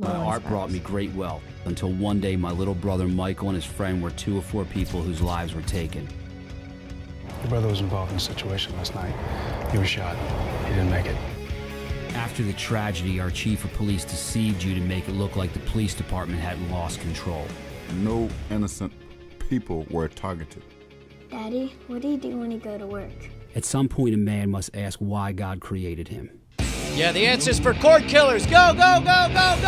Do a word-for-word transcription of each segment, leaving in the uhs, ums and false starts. My art brought me great wealth, until one day my little brother Michael and his friend were two or four people whose lives were taken. Your brother was involved in a situation last night. He was shot. He didn't make it. After the tragedy, our chief of police deceived you to make it look like the police department had lost control. No innocent people were targeted. Daddy, what do you do when you go to work? At some point, a man must ask why God created him. Yeah, the answer's for Cordkillers. Go, go, go, go,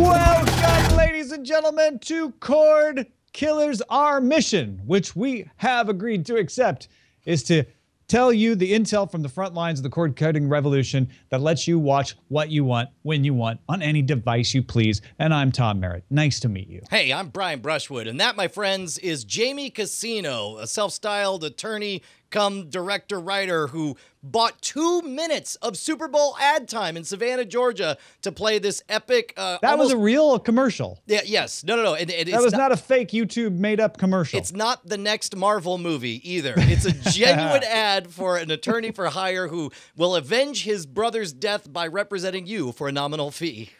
go! Welcome, ladies and gentlemen, to Cordkillers. Our mission, which we have agreed to accept, is to tell you the intel from the front lines of the cord cutting revolution that lets you watch what you want, when you want, on any device you please. And I'm Tom Merritt. Nice to meet you. Hey, I'm Brian Brushwood. And that, my friends, is Jamie Casino, a self-styled attorney come director writer who bought two minutes of Super Bowl ad time in Savannah, Georgia to play this epic... Uh, that almost... was a real commercial. Yeah. Yes. No, no, no. It, it, that was not... not a fake YouTube made-up commercial. It's not the next Marvel movie either. It's a genuine ad for an attorney for hire who will avenge his brother's death by representing you for a nominal fee.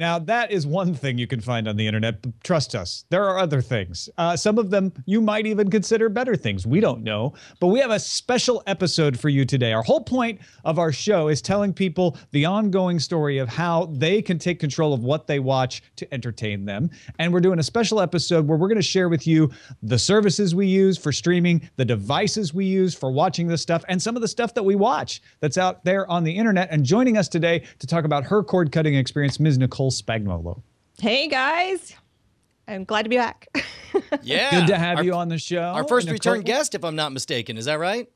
Now, that is one thing you can find on the internet, but trust us, there are other things. Uh, some of them you might even consider better things. We don't know, but we have a special episode for you today. Our whole point of our show is telling people the ongoing story of how they can take control of what they watch to entertain them. And we're doing a special episode where we're going to share with you the services we use for streaming, the devices we use for watching this stuff, and some of the stuff that we watch that's out there on the internet. And joining us today to talk about her cord-cutting experience, Miz Nicole Spagnuolo. Hey, guys. I'm glad to be back. Yeah. Good to have our, you on the show. Our first Nicole. return guest, if I'm not mistaken. Is that right?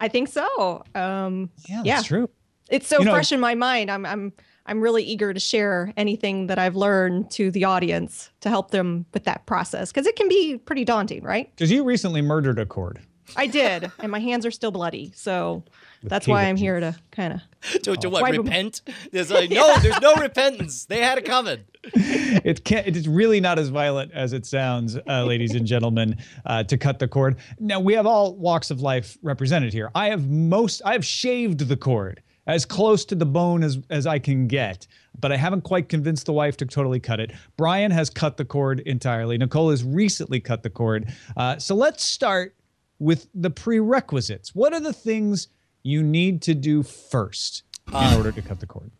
I think so. Um, yeah, yeah, that's true. It's so you fresh know, in my mind. I'm, I'm, I'm really eager to share anything that I've learned to the audience to help them with that process, because it can be pretty daunting, right? Because you recently murdered a cord. I did, and my hands are still bloody, so with that's why I'm here to kind of... to, to what, repent? There's like, no, yeah. there's no repentance. They had it coming. It can't, it's really not as violent as it sounds, uh, ladies and gentlemen, uh, to cut the cord. Now, we have all walks of life represented here. I have most, I have shaved the cord as close to the bone as, as I can get, but I haven't quite convinced the wife to totally cut it. Brian has cut the cord entirely. Nicole has recently cut the cord. Uh, so let's start with the prerequisites. What are the things you need to do first in uh, order to cut the cord?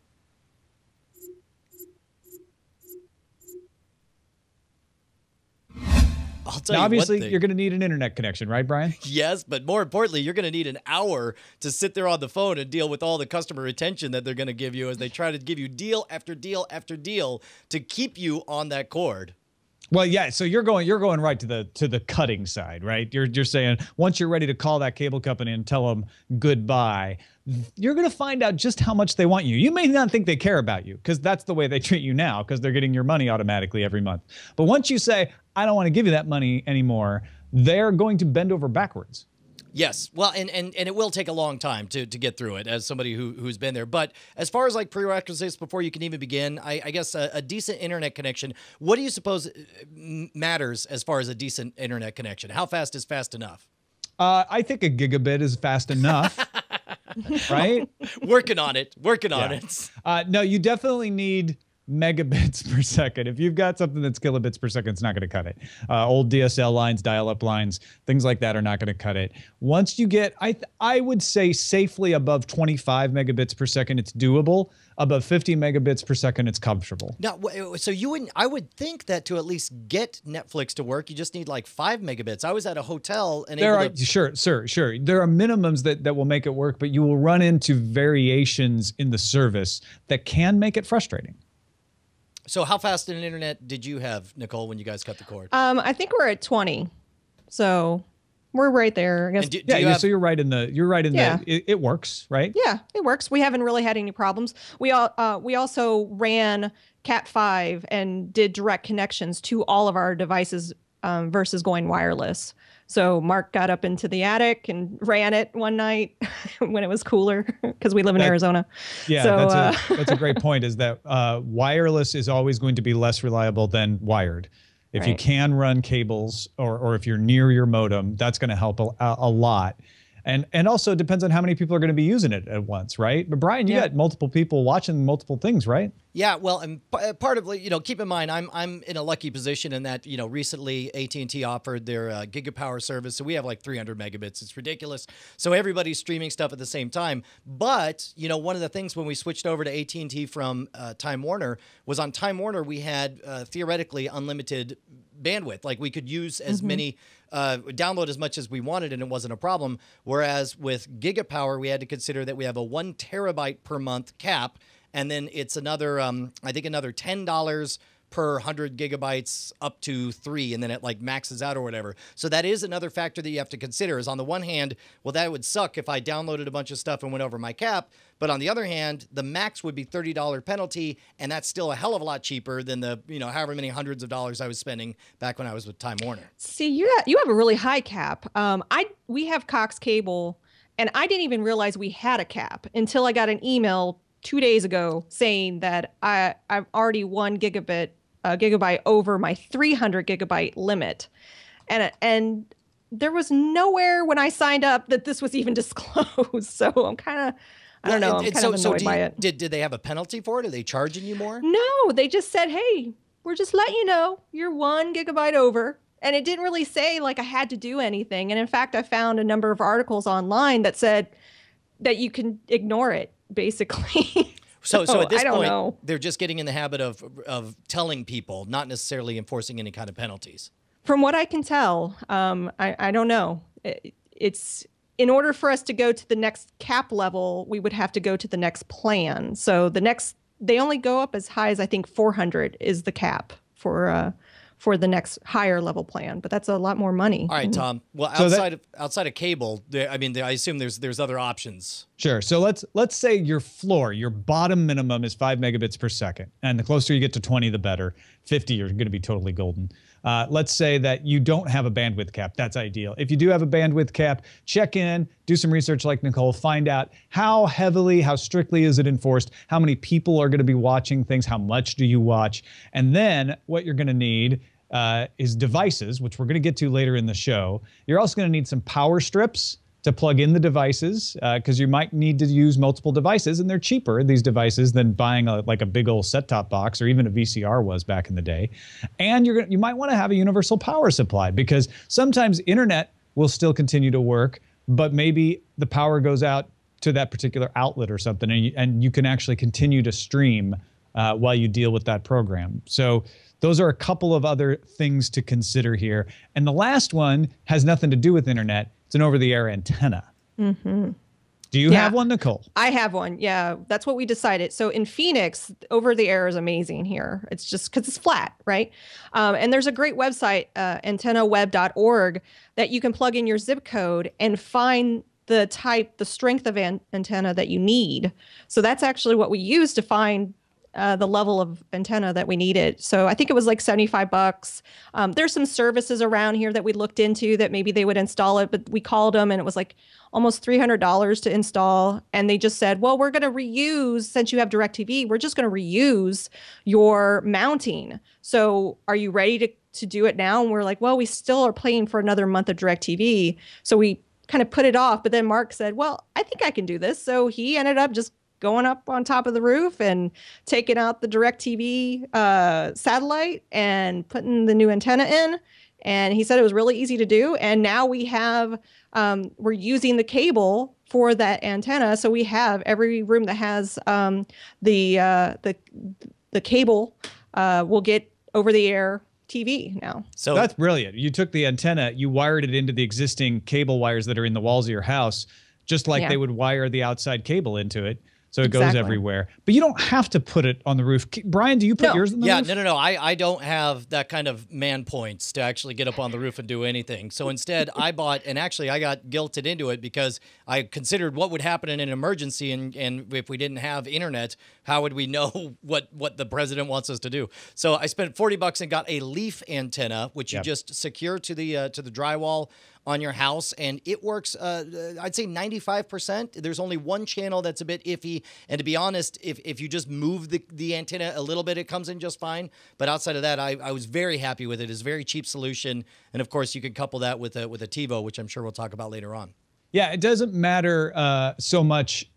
I'll tell now, you obviously, one thing. You're going to need an internet connection, right, Brian? Yes, but more importantly, you're going to need an hour to sit there on the phone and deal with all the customer retention that they're going to give you as they try to give you deal after deal after deal to keep you on that cord. Well, yeah. So you're going, you're going right to the to the cutting side, right? You're you're saying once you're ready to call that cable company and tell them goodbye, you're going to find out just how much they want you. You may not think they care about you because that's the way they treat you now, because they're getting your money automatically every month. But once you say, I don't want to give you that money anymore, they're going to bend over backwards. Yes. Well, and, and, and it will take a long time to, to get through it as somebody who, who's been there. But as far as like prerequisites before you can even begin, I, I guess a, a decent internet connection. What do you suppose matters as far as a decent internet connection? How fast is fast enough? Uh, I think a gigabit is fast enough. Right? Working on it. Working yeah. on it. Uh, no, you definitely need megabits per second. If you've got something that's kilobits per second, it's not going to cut it. Uh, old D S L lines, dial-up lines, things like that are not going to cut it. Once you get, I th I would say safely above twenty-five megabits per second, it's doable. Above fifty megabits per second, it's comfortable. Now, so you wouldn't, I would think that to at least get Netflix to work, you just need like five megabits. I was at a hotel and there are to... sure, sure, sure. There are minimums that that will make it work, but you will run into variations in the service that can make it frustrating. So how fast an internet did you have, Nicole, when you guys cut the cord? Um, I think we're at twenty, so we're right there. I guess. Do, do yeah, you have... so you're right in the. You're right in yeah. the. It, it works, right? Yeah, it works. We haven't really had any problems. We all. Uh, we also ran Cat five and did direct connections to all of our devices um, versus going wireless. So Mark got up into the attic and ran it one night when it was cooler, because we live in that, Arizona. Yeah, so, that's, uh, a, that's a great point, is that uh, wireless is always going to be less reliable than wired. If right. you can run cables or, or if you're near your modem, that's going to help a, a lot. And and also depends on how many people are going to be using it at once, right? But Brian, you yeah. got multiple people watching multiple things, right? Yeah, well, and part of, you know, keep in mind, I'm I'm in a lucky position in that, you know, recently A T and T offered their uh, Gigapower service, so we have like three hundred megabits. It's ridiculous. So everybody's streaming stuff at the same time. But you know, one of the things when we switched over to A T and T from uh, Time Warner was on Time Warner we had uh, theoretically unlimited bandwidth, like we could use as mm-hmm. many. Uh, download as much as we wanted and it wasn't a problem. Whereas with Gigapower, we had to consider that we have a one terabyte per month cap, and then it's another, um, I think, another ten dollars per hundred gigabytes up to three, and then it like maxes out or whatever. So that is another factor that you have to consider. Is on the one hand, well, that would suck if I downloaded a bunch of stuff and went over my cap. But on the other hand, the max would be thirty dollar penalty, and that's still a hell of a lot cheaper than the, you know, however many hundreds of dollars I was spending back when I was with Time Warner. See, you have, you have a really high cap. Um, I we have Cox Cable, and I didn't even realize we had a cap until I got an email two days ago saying that I I've already one gigabit uh, gigabyte over my three hundred gigabyte limit, and and there was nowhere when I signed up that this was even disclosed. So I'm kind of. I don't know. I'm kind of annoyed by it. Did did they have a penalty for it? Are they charging you more? No, they just said, "Hey, we're just letting you know you're one gigabyte over," and it didn't really say like I had to do anything. And in fact, I found a number of articles online that said that you can ignore it, basically. So, so, so at this point, know. they're just getting in the habit of of telling people, not necessarily enforcing any kind of penalties. From what I can tell, um, I I don't know. It, it's. In order for us to go to the next cap level, we would have to go to the next plan. So the next, they only go up as high as I think four hundred is the cap for uh, for the next higher level plan. But that's a lot more money. All right, Tom. Well, outside so that, of outside of cable, there, I mean, there, I assume there's there's other options. Sure. So let's let's say your floor, your bottom minimum is five megabits per second, and the closer you get to twenty, the better. fifty, you're going to be totally golden. Uh, let's say that you don't have a bandwidth cap. That's ideal. If you do have a bandwidth cap, check in, do some research like Nicole, find out how heavily, how strictly is it enforced, how many people are going to be watching things, how much do you watch, and then what you're going to need uh, is devices, which we're going to get to later in the show. You're also going to need some power strips to plug in the devices, because uh, you might need to use multiple devices, and they're cheaper, these devices, than buying a, like a big old set-top box or even a V C R was back in the day. And you're gonna, you might want to have a universal power supply, because sometimes internet will still continue to work, but maybe the power goes out to that particular outlet or something, and you, and you can actually continue to stream uh, while you deal with that program. So those are a couple of other things to consider here. And the last one has nothing to do with internet. It's an over-the-air antenna. Mm-hmm. Do you yeah. have one, Nicole? I have one. Yeah, that's what we decided. So in Phoenix, over-the-air is amazing here. It's just because it's flat, right? Um, and there's a great website, uh, antenna web dot org, that you can plug in your zip code and find the type, the strength of an antenna that you need. So that's actually what we use to find Uh, the level of antenna that we needed. So I think it was like seventy-five bucks. Um, there's some services around here that we looked into that maybe they would install it, but we called them and it was like almost three hundred dollars to install. And they just said, well, we're going to reuse, since you have DirecTV, we're just going to reuse your mounting. So are you ready to, to do it now? And we're like, well, we still are paying for another month of DirecTV. So we kind of put it off. But then Mark said, well, I think I can do this. So he ended up just going up on top of the roof and taking out the DirecTV uh, satellite and putting the new antenna in. And he said it was really easy to do. And now we have, um, we're using the cable for that antenna. So we have every room that has um, the, uh, the, the cable uh, will get over the air T V now. So that's brilliant. You took the antenna, you wired it into the existing cable wires that are in the walls of your house, just like yeah. they would wire the outside cable into it. So it exactly. goes everywhere. But you don't have to put it on the roof. Brian, do you put no. yours on the yeah, roof? Yeah, no, no, no. I, I don't have that kind of man points to actually get up on the roof and do anything. So instead, I bought, and actually I got guilted into it because I considered what would happen in an emergency, and, and if we didn't have internet, how would we know what, what the president wants us to do? So I spent forty bucks and got a leaf antenna, which yep. you just secure to the, uh, to the drywall on your house, and it works, uh, I'd say ninety-five percent. There's only one channel that's a bit iffy, and to be honest, if, if you just move the, the antenna a little bit, it comes in just fine. But outside of that, I, I was very happy with it. It's a very cheap solution, and of course, you can couple that with a, with a TiVo, which I'm sure we'll talk about later on. Yeah, it doesn't matter uh, so much.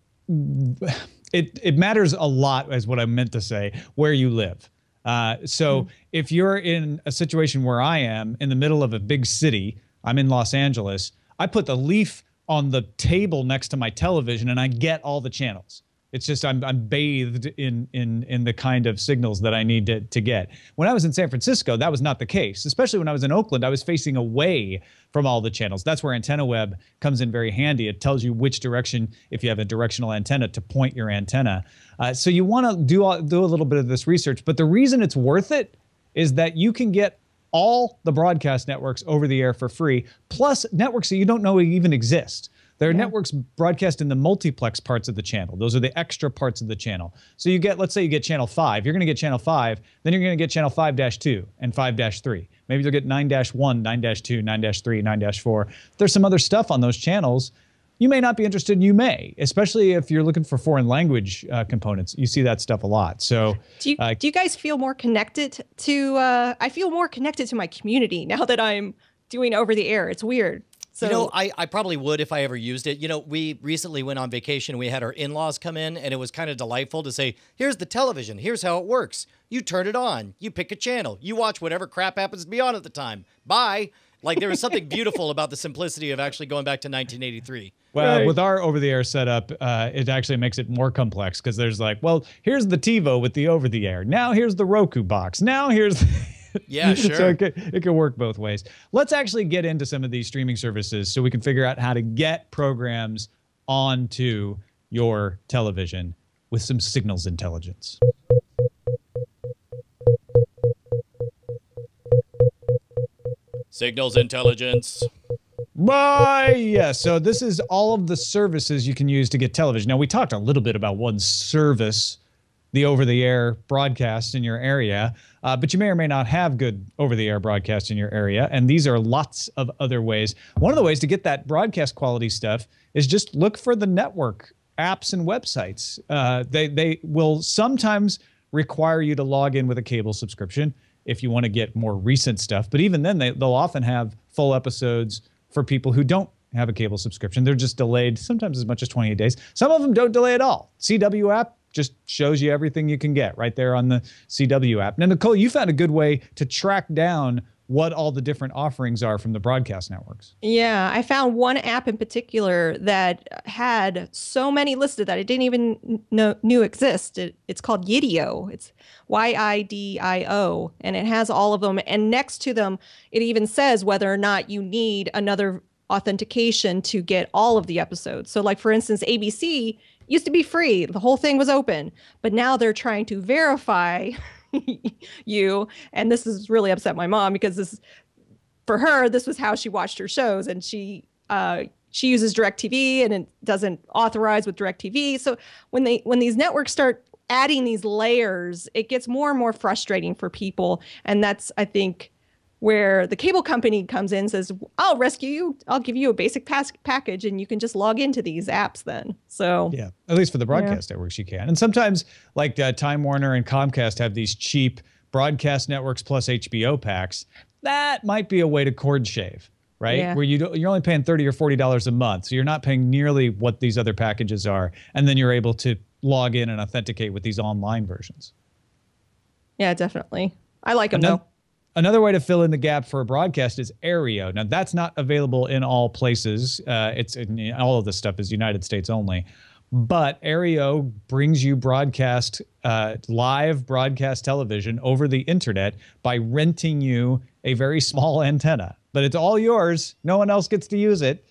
It, it matters a lot, is what I meant to say, where you live. Uh, so mm-hmm. if you're in a situation where I am, in the middle of a big city, I'm in Los Angeles, I put the Leaf on the table next to my television and I get all the channels. It's just I'm, I'm bathed in, in, in the kind of signals that I need to, to get. When I was in San Francisco, that was not the case. Especially when I was in Oakland, I was facing away from all the channels. That's where AntennaWeb comes in very handy. It tells you which direction, if you have a directional antenna, to point your antenna. Uh, so you want to do, all, do a little bit of this research. But the reason it's worth it is that you can get all the broadcast networks over the air for free, plus networks that you don't know even exist. There are yeah. networks broadcast in the multiplex parts of the channel. Those are the extra parts of the channel. So you get, let's say you get channel five. You're going to get channel five. Then you're going to get channel five dash two and five dash three. Maybe you'll get nine dash one, nine dash two, nine dash three, nine dash four. There's some other stuff on those channels. You may not be interested. You may, especially if you're looking for foreign language uh, components. You see that stuff a lot. So do you, uh, do you guys feel more connected to, uh, I feel more connected to my community now that I'm doing over the air. It's weird. So, you know, I, I probably would if I ever used it. You know, we recently went on vacation. We had our in-laws come in, and it was kind of delightful to say, here's the television. Here's how it works. You turn it on. You pick a channel. You watch whatever crap happens to be on at the time. Bye. Like, there was something beautiful about the simplicity of actually going back to nineteen eighty-three. Well, right. With our over-the-air setup, uh, it actually makes it more complex because there's like, well, here's the TiVo with the over-the-air. Now here's the Roku box. Now here's... The yeah, sure. So it could, it could work both ways. Let's actually get into some of these streaming services so we can figure out how to get programs onto your television with some signals intelligence. Signals intelligence. Bye. Yeah. So this is all of the services you can use to get television. Now, we talked a little bit about one service, the over-the-air broadcast in your area, uh, but you may or may not have good over-the-air broadcast in your area, and these are lots of other ways. One of the ways to get that broadcast quality stuff is just look for the network apps and websites. Uh, they, they will sometimes require you to log in with a cable subscription if you want to get more recent stuff, but even then they, they'll often have full episodes for people who don't have a cable subscription. They're just delayed sometimes as much as twenty-eight days. Some of them don't delay at all. C W app just shows you everything you can get right there on the C W app. Now, Nicole, you found a good way to track down what all the different offerings are from the broadcast networks. Yeah, I found one app in particular that had so many listed that I didn't even know knew exist. It, it's called Yidio. It's Y I D I O, and it has all of them. And next to them, it even says whether or not you need another authentication to get all of the episodes. So, like, for instance, A B C used to be free. The whole thing was open, but now they're trying to verify you. And this has really upset my mom because this, for her, this was how she watched her shows. And she, uh, she uses DirecTV and it doesn't authorize with DirecTV. So when they, when these networks start adding these layers, it gets more and more frustrating for people. And that's, I think, where the cable company comes in and says, I'll rescue you. I'll give you a basic pass package and you can just log into these apps then. So yeah, at least for the broadcast yeah. networks you can. And sometimes like uh, Time Warner and Comcast have these cheap broadcast networks plus H B O packs. That might be a way to cord shave, right? Yeah. Where you do, you're only paying thirty or forty dollars a month. So you're not paying nearly what these other packages are. And then you're able to log in and authenticate with these online versions. Yeah, definitely. I like them though. Another way to fill in the gap for a broadcast is Aereo. Now, that's not available in all places. Uh, it's in, all of this stuff is United States only. But Aereo brings you broadcast, uh, live broadcast television over the internet by renting you a very small antenna. But it's all yours. No one else gets to use it.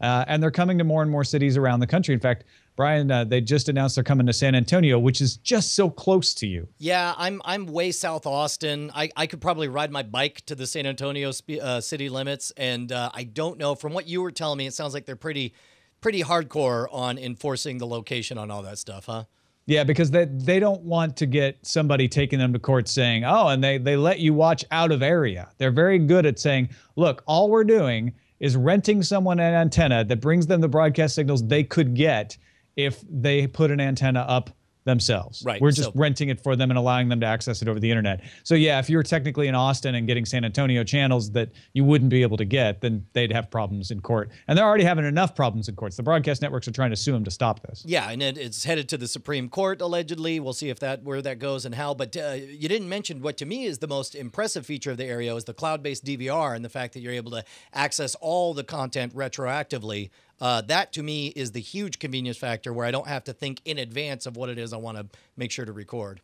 Uh, and they're coming to more and more cities around the country. In fact, Brian, uh, they just announced they're coming to San Antonio, which is just so close to you. Yeah, I'm I'm way south Austin. I, I could probably ride my bike to the San Antonio uh, city limits, and uh, I don't know. From what you were telling me, it sounds like they're pretty pretty hardcore on enforcing the location on all that stuff, huh? Yeah, because they, they don't want to get somebody taking them to court saying, oh, and they, they let you watch out of area. They're very good at saying, look, all we're doing is renting someone an antenna that brings them the broadcast signals they could get if they put an antenna up themselves. Right. We're just so, renting it for them and allowing them to access it over the internet. So yeah, if you were technically in Austin and getting San Antonio channels that you wouldn't be able to get, then they'd have problems in court. And they're already having enough problems in courts. The broadcast networks are trying to sue them to stop this. Yeah, and it, it's headed to the Supreme Court, allegedly. We'll see if that where that goes and how. But uh, you didn't mention what to me is the most impressive feature of the Aereo is the cloud-based D V R and the fact that you're able to access all the content retroactively. Uh, that, to me, is the huge convenience factor where I don't have to think in advance of what it is I want to make sure to record.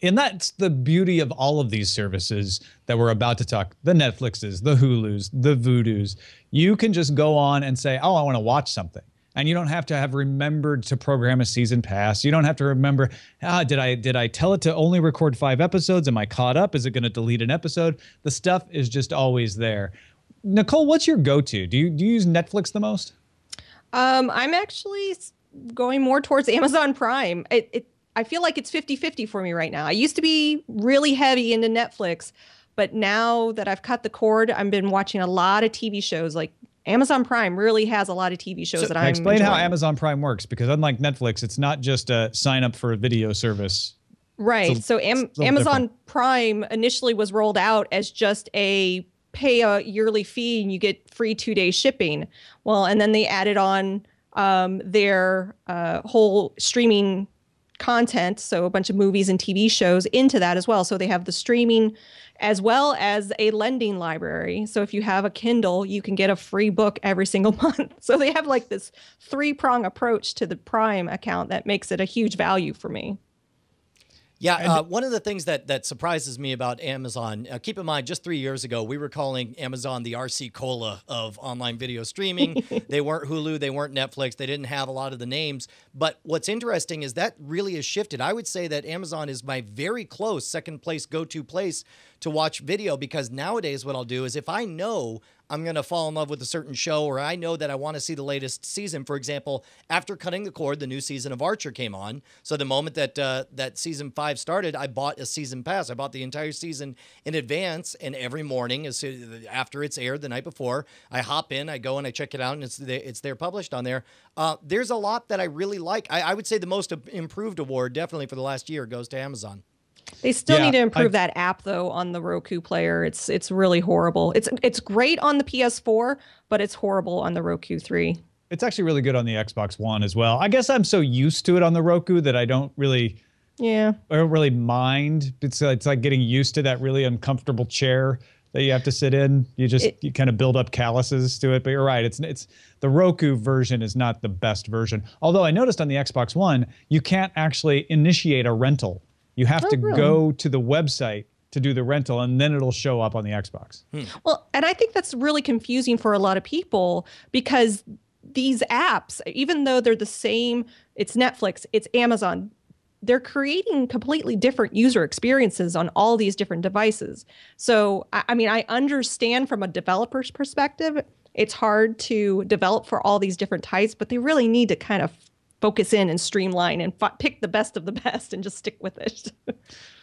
And that's the beauty of all of these services that we're about to talk, the Netflixes, the Hulus, the Vudus. You can just go on and say, oh, I want to watch something. And you don't have to have remembered to program a season pass. You don't have to remember, ah, did I did I tell it to only record five episodes? Am I caught up? Is it going to delete an episode? The stuff is just always there. Nicole, what's your go-to? Do you, do you use Netflix the most? Um, I'm actually going more towards Amazon Prime. It, it, I feel like it's fifty fifty for me right now. I used to be really heavy into Netflix, but now that I've cut the cord, I've been watching a lot of T V shows. Like Amazon Prime really has a lot of T V shows so, that I'm explain enjoying. How Amazon Prime works, because unlike Netflix, it's not just a sign up for a video service. Right. A, so Am Amazon different. Prime initially was rolled out as just a pay a yearly fee and you get free two-day shipping. Well, and then they added on um, their uh, whole streaming content, so a bunch of movies and T V shows into that as well. So they have the streaming as well as a lending library. So if you have a Kindle, you can get a free book every single month. So they have like this three-prong approach to the Prime account that makes it a huge value for me. Yeah, uh, one of the things that, that surprises me about Amazon, uh, keep in mind, just three years ago, we were calling Amazon the R C Cola of online video streaming. They weren't Hulu. They weren't Netflix. They didn't have a lot of the names. But what's interesting is that really has shifted. I would say that Amazon is my very close second place, go-to place to watch video, because nowadays what I'll do is if I know I'm going to fall in love with a certain show, or I know that I want to see the latest season. For example, after cutting the cord, the new season of Archer came on. So the moment that uh, that season five started, I bought a season pass. I bought the entire season in advance, and every morning as soon, after it's aired the night before, I hop in, I go and I check it out, and it's it's there published on there. Uh, there's a lot that I really like. I, I would say the most improved award definitely for the last year goes to Amazon. They still yeah, need to improve I, that app though on the Roku player. It's it's really horrible. It's it's great on the P S four, but it's horrible on the Roku three. It's actually really good on the Xbox One as well. I guess I'm so used to it on the Roku that I don't really yeah I don't really mind. It's it's like getting used to that really uncomfortable chair that you have to sit in. You just it, you kind of build up calluses to it. But you're right. It's it's the Roku version is not the best version. Although I noticed on the Xbox One you can't actually initiate a rental. You have oh, to really? go to the website to do the rental, and then it'll show up on the Xbox. Hmm. Well, and I think that's really confusing for a lot of people, because these apps, even though they're the same, it's Netflix, it's Amazon, they're creating completely different user experiences on all these different devices. So, I mean, I understand from a developer's perspective, it's hard to develop for all these different types, but they really need to kind of focus in and streamline and pick the best of the best and just stick with it.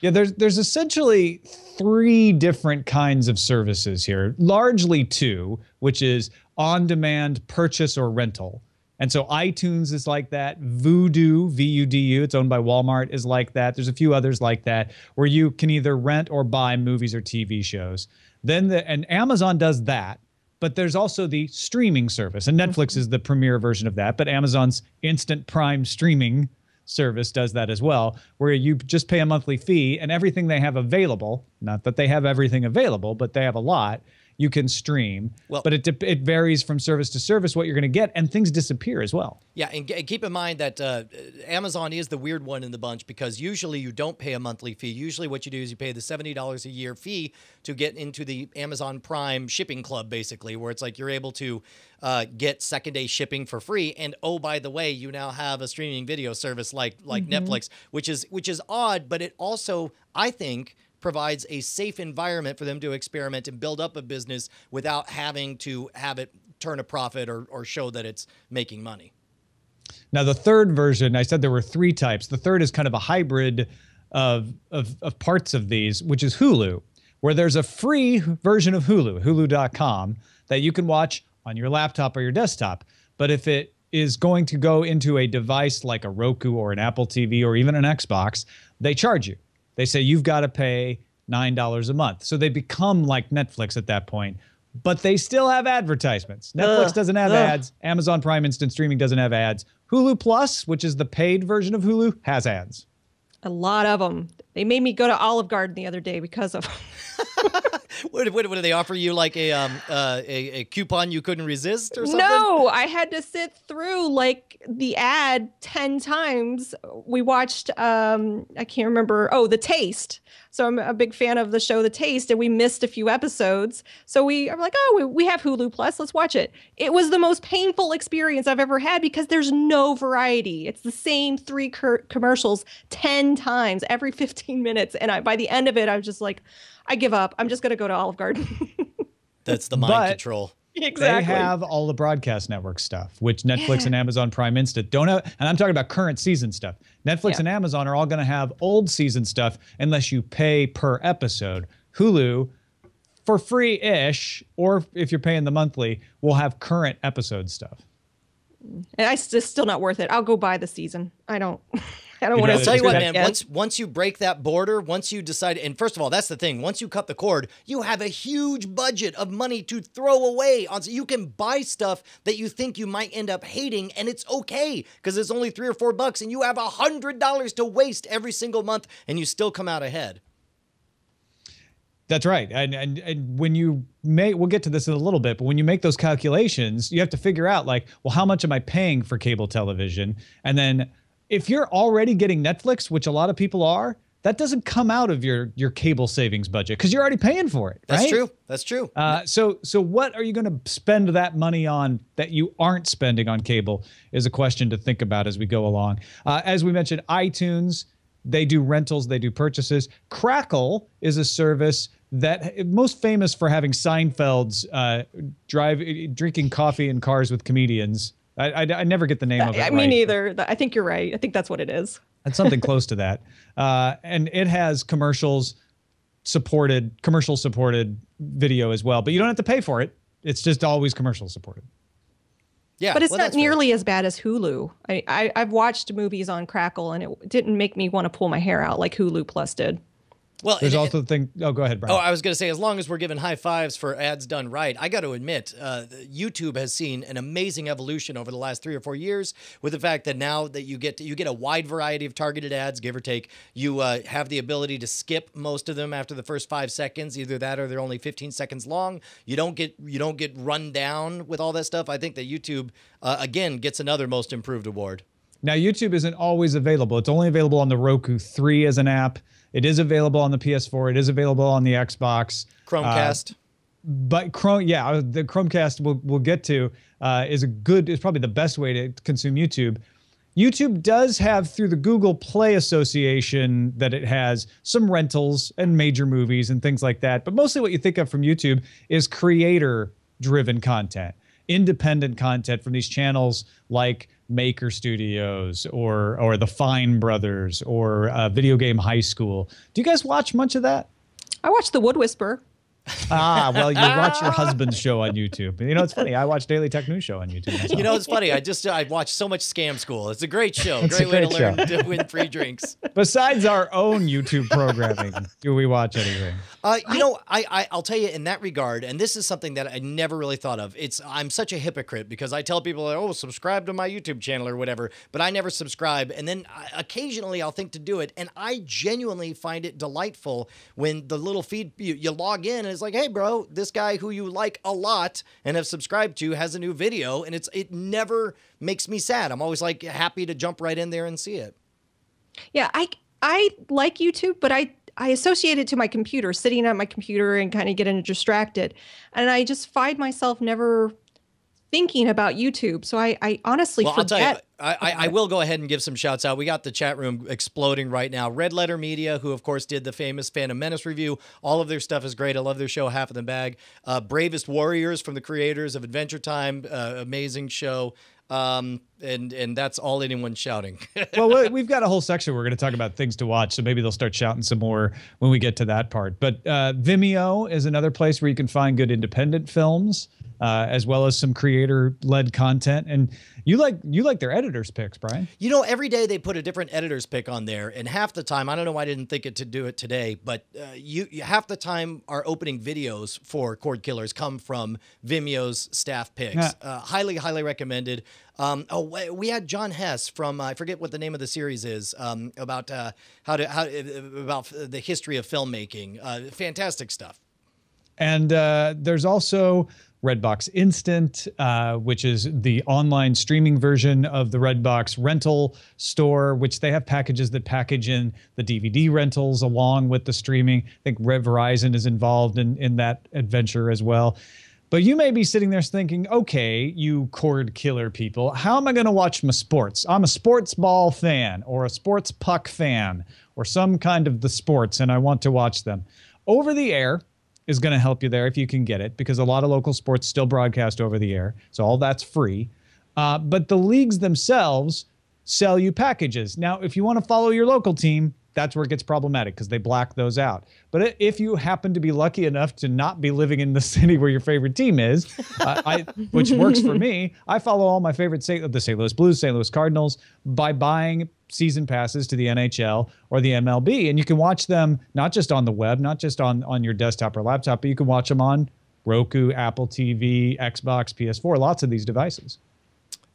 Yeah, there's there's essentially three different kinds of services here, largely two, which is on-demand purchase or rental. And so iTunes is like that. Vudu, V U D U, it's owned by Walmart, is like that. There's a few others like that where you can either rent or buy movies or T V shows. Then the, and Amazon does that. But there's also the streaming service, and Netflix is the premier version of that. But Amazon's Instant Prime streaming service does that as well, where you just pay a monthly fee and everything they have available, not that they have everything available, but they have a lot, you can stream. Well, but it, it varies from service to service what you're going to get, and things disappear as well. Yeah, and, and keep in mind that uh, Amazon is the weird one in the bunch, because usually you don't pay a monthly fee. Usually what you do is you pay the seventy dollars a year fee to get into the Amazon Prime shipping club, basically, where it's like you're able to uh, get second-day shipping for free. And, oh, by the way, you now have a streaming video service like like mm-hmm. Netflix, which is which is odd, but it also, I think, provides a safe environment for them to experiment and build up a business without having to have it turn a profit or, or show that it's making money. Now, the third version, I said there were three types. The third is kind of a hybrid of, of, of parts of these, which is Hulu, where there's a free version of Hulu, Hulu dot com, that you can watch on your laptop or your desktop. But if it is going to go into a device like a Roku or an Apple T V or even an Xbox, they charge you. They say you've got to pay nine dollars a month. So they become like Netflix at that point, but they still have advertisements. Netflix uh, doesn't have uh. ads. Amazon Prime Instant Streaming doesn't have ads. Hulu Plus, which is the paid version of Hulu, has ads. A lot of them. They made me go to Olive Garden the other day because of them. What, what, what do they offer you, like a, um, uh, a a coupon you couldn't resist or something? No, I had to sit through like the ad ten times. We watched, um, I can't remember, oh, The Taste. So I'm a big fan of the show The Taste, and we missed a few episodes. So we are like, oh, we, we have Hulu Plus, let's watch it. It was the most painful experience I've ever had because there's no variety. It's the same three commercials ten times every fifteen minutes. And I, by the end of it, I was just like, I give up. I'm just going to go to Olive Garden. That's the mind but control. Exactly. They have all the broadcast network stuff, which Netflix yeah. and Amazon Prime Instant don't have. And I'm talking about current season stuff. Netflix yeah. and Amazon are all going to have old season stuff unless you pay per episode. Hulu, for free-ish, or if you're paying the monthly, will have current episode stuff. And it's just still not worth it. I'll go buy the season. I don't. I don't want to tell you what, man. Again. Once once you break that border, once you decide, and first of all, that's the thing. Once you cut the cord, you have a huge budget of money to throw away on. So you can buy stuff that you think you might end up hating, and it's okay because it's only three or four bucks, and you have a hundred dollars to waste every single month, and you still come out ahead. That's right, and, and and when you make, we'll get to this in a little bit, but when you make those calculations, you have to figure out like, well, how much am I paying for cable television? And then if you're already getting Netflix, which a lot of people are, that doesn't come out of your your cable savings budget because you're already paying for it. That's right? true. That's true. Uh, so so what are you going to spend that money on that you aren't spending on cable is a question to think about as we go along. Uh, as we mentioned, iTunes. They do rentals, they do purchases. Crackle is a service that most famous for having Seinfeld's uh, drive drinking coffee in cars with comedians. I, I, I never get the name of it. I mean, right. Either. I think you're right. I think that's what it is. That's something close to that. Uh, and it has commercials supported, commercial supported video as well. But you don't have to pay for it. It's just always commercial supported. Yeah, but it's well, not nearly fair. as bad as Hulu. I, I, I've watched movies on Crackle, and it didn't make me want to pull my hair out like Hulu Plus did. Well, There's it, also the thing... Oh, go ahead, Brian. Oh, I was going to say, as long as we're giving high fives for ads done right, I got to admit, uh, YouTube has seen an amazing evolution over the last three or four years with the fact that now that you get to, you get a wide variety of targeted ads, give or take. You uh, have the ability to skip most of them after the first five seconds. Either that or they're only fifteen seconds long. You don't get, you don't get run down with all that stuff. I think that YouTube, uh, again, gets another Most Improved award. Now, YouTube isn't always available. It's only available on the Roku three as an app. It is available on the P S four. It is available on the Xbox. Chromecast. Uh, but Chrome, yeah, the Chromecast we'll, we'll get to uh, is a good, is probably the best way to consume YouTube. YouTube does have, through the Google Play Association that it has, some rentals and major movies and things like that. But mostly what you think of from YouTube is creator-driven content, independent content from these channels like Maker Studios or or the Fine Brothers or uh, Video Game High School. Do you guys watch much of that? I watch The Wood Whisperer. Ah, well, you watch your husband's show on YouTube. You know, it's funny. I watch Daily Tech News Show on YouTube. Myself. You know, it's funny. I just I watch so much Scam School. It's a great show. Great, great way to show. learn to win free drinks. Besides our own YouTube programming, do we watch anything? Uh, you know, I, I I'll tell you in that regard, and this is something that I never really thought of. It's I'm such a hypocrite because I tell people, oh, subscribe to my YouTube channel or whatever, but I never subscribe. And then I, occasionally I'll think to do it, and I genuinely find it delightful when the little feed you, you log in and it's like, hey, bro, this guy who you like a lot and have subscribed to has a new video, and it's it never makes me sad. I'm always like happy to jump right in there and see it. Yeah, I I like YouTube, but I I associate it to my computer, sitting at my computer and kind of getting distracted, and I just find myself never thinking about YouTube. So I, I honestly well, forget. I'll tell you, I, I, I will go ahead and give some shouts out. We got the chat room exploding right now. Red Letter Media, who of course did the famous Phantom Menace review. All of their stuff is great. I love their show, Half of the Bag. Uh, Bravest Warriors, from the creators of Adventure Time. Uh, amazing show. Um, and, and that's all anyone's shouting. Well, we've got a whole section we're going to talk about things to watch, so maybe they'll start shouting some more when we get to that part. But uh, Vimeo is another place where you can find good independent films. uh, as well as some creator-led content. And you like you like their editors' picks, Brian. You know, every day they put a different editor's pick on there, and half the time, I don't know why I didn't think it to do it today, but uh, you, you half the time our opening videos for Cordkillers come from Vimeo's staff picks. Yeah. Uh, highly, highly recommended. Um, oh, we had John Hess from uh, I forget what the name of the series is um, about uh, how to how about the history of filmmaking. Uh, fantastic stuff. And uh, there's also Redbox Instant, uh, which is the online streaming version of the Redbox rental store, which they have packages that package in the D V D rentals along with the streaming. I think Red Verizon is involved in in that adventure as well. But you may be sitting there thinking, okay, you Cordkiller people, how am I going to watch my sports? I'm a sports ball fan or a sports puck fan or some kind of the sports, and I want to watch them. Over the air is going to help you there if you can get it, because a lot of local sports still broadcast over the air. So all that's free. Uh, but the leagues themselves sell you packages. Now, if you want to follow your local team, that's where it gets problematic because they black those out. But if you happen to be lucky enough to not be living in the city where your favorite team is, uh, I, which works for me, I follow all my favorite, the Saint Louis Blues, Saint Louis Cardinals, by buying season passes to the N H L or the M L B. And you can watch them not just on the web, not just on, on your desktop or laptop, but you can watch them on Roku, Apple T V, Xbox, P S four, lots of these devices.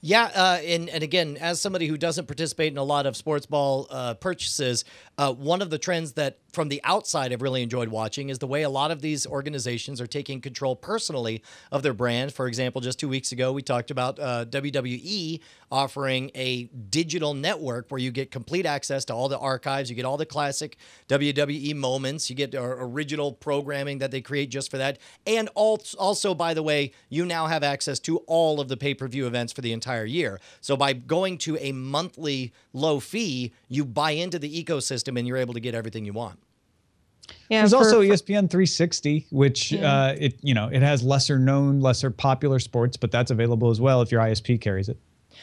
Yeah, uh, and, and again, as somebody who doesn't participate in a lot of sports ball uh, purchases, uh, one of the trends that from the outside I've really enjoyed watching is the way a lot of these organizations are taking control personally of their brand. For example, just two weeks ago, we talked about uh, W W E offering a digital network where you get complete access to all the archives, you get all the classic W W E moments, you get original programming that they create just for that. And also, by the way, you now have access to all of the pay-per-view events for the entire year. So by going to a monthly low fee, you buy into the ecosystem and you're able to get everything you want. Yeah, There's for, also for, E S P N three sixty, which yeah. uh, it you know it has lesser known, lesser popular sports, but that's available as well if your I S P carries it.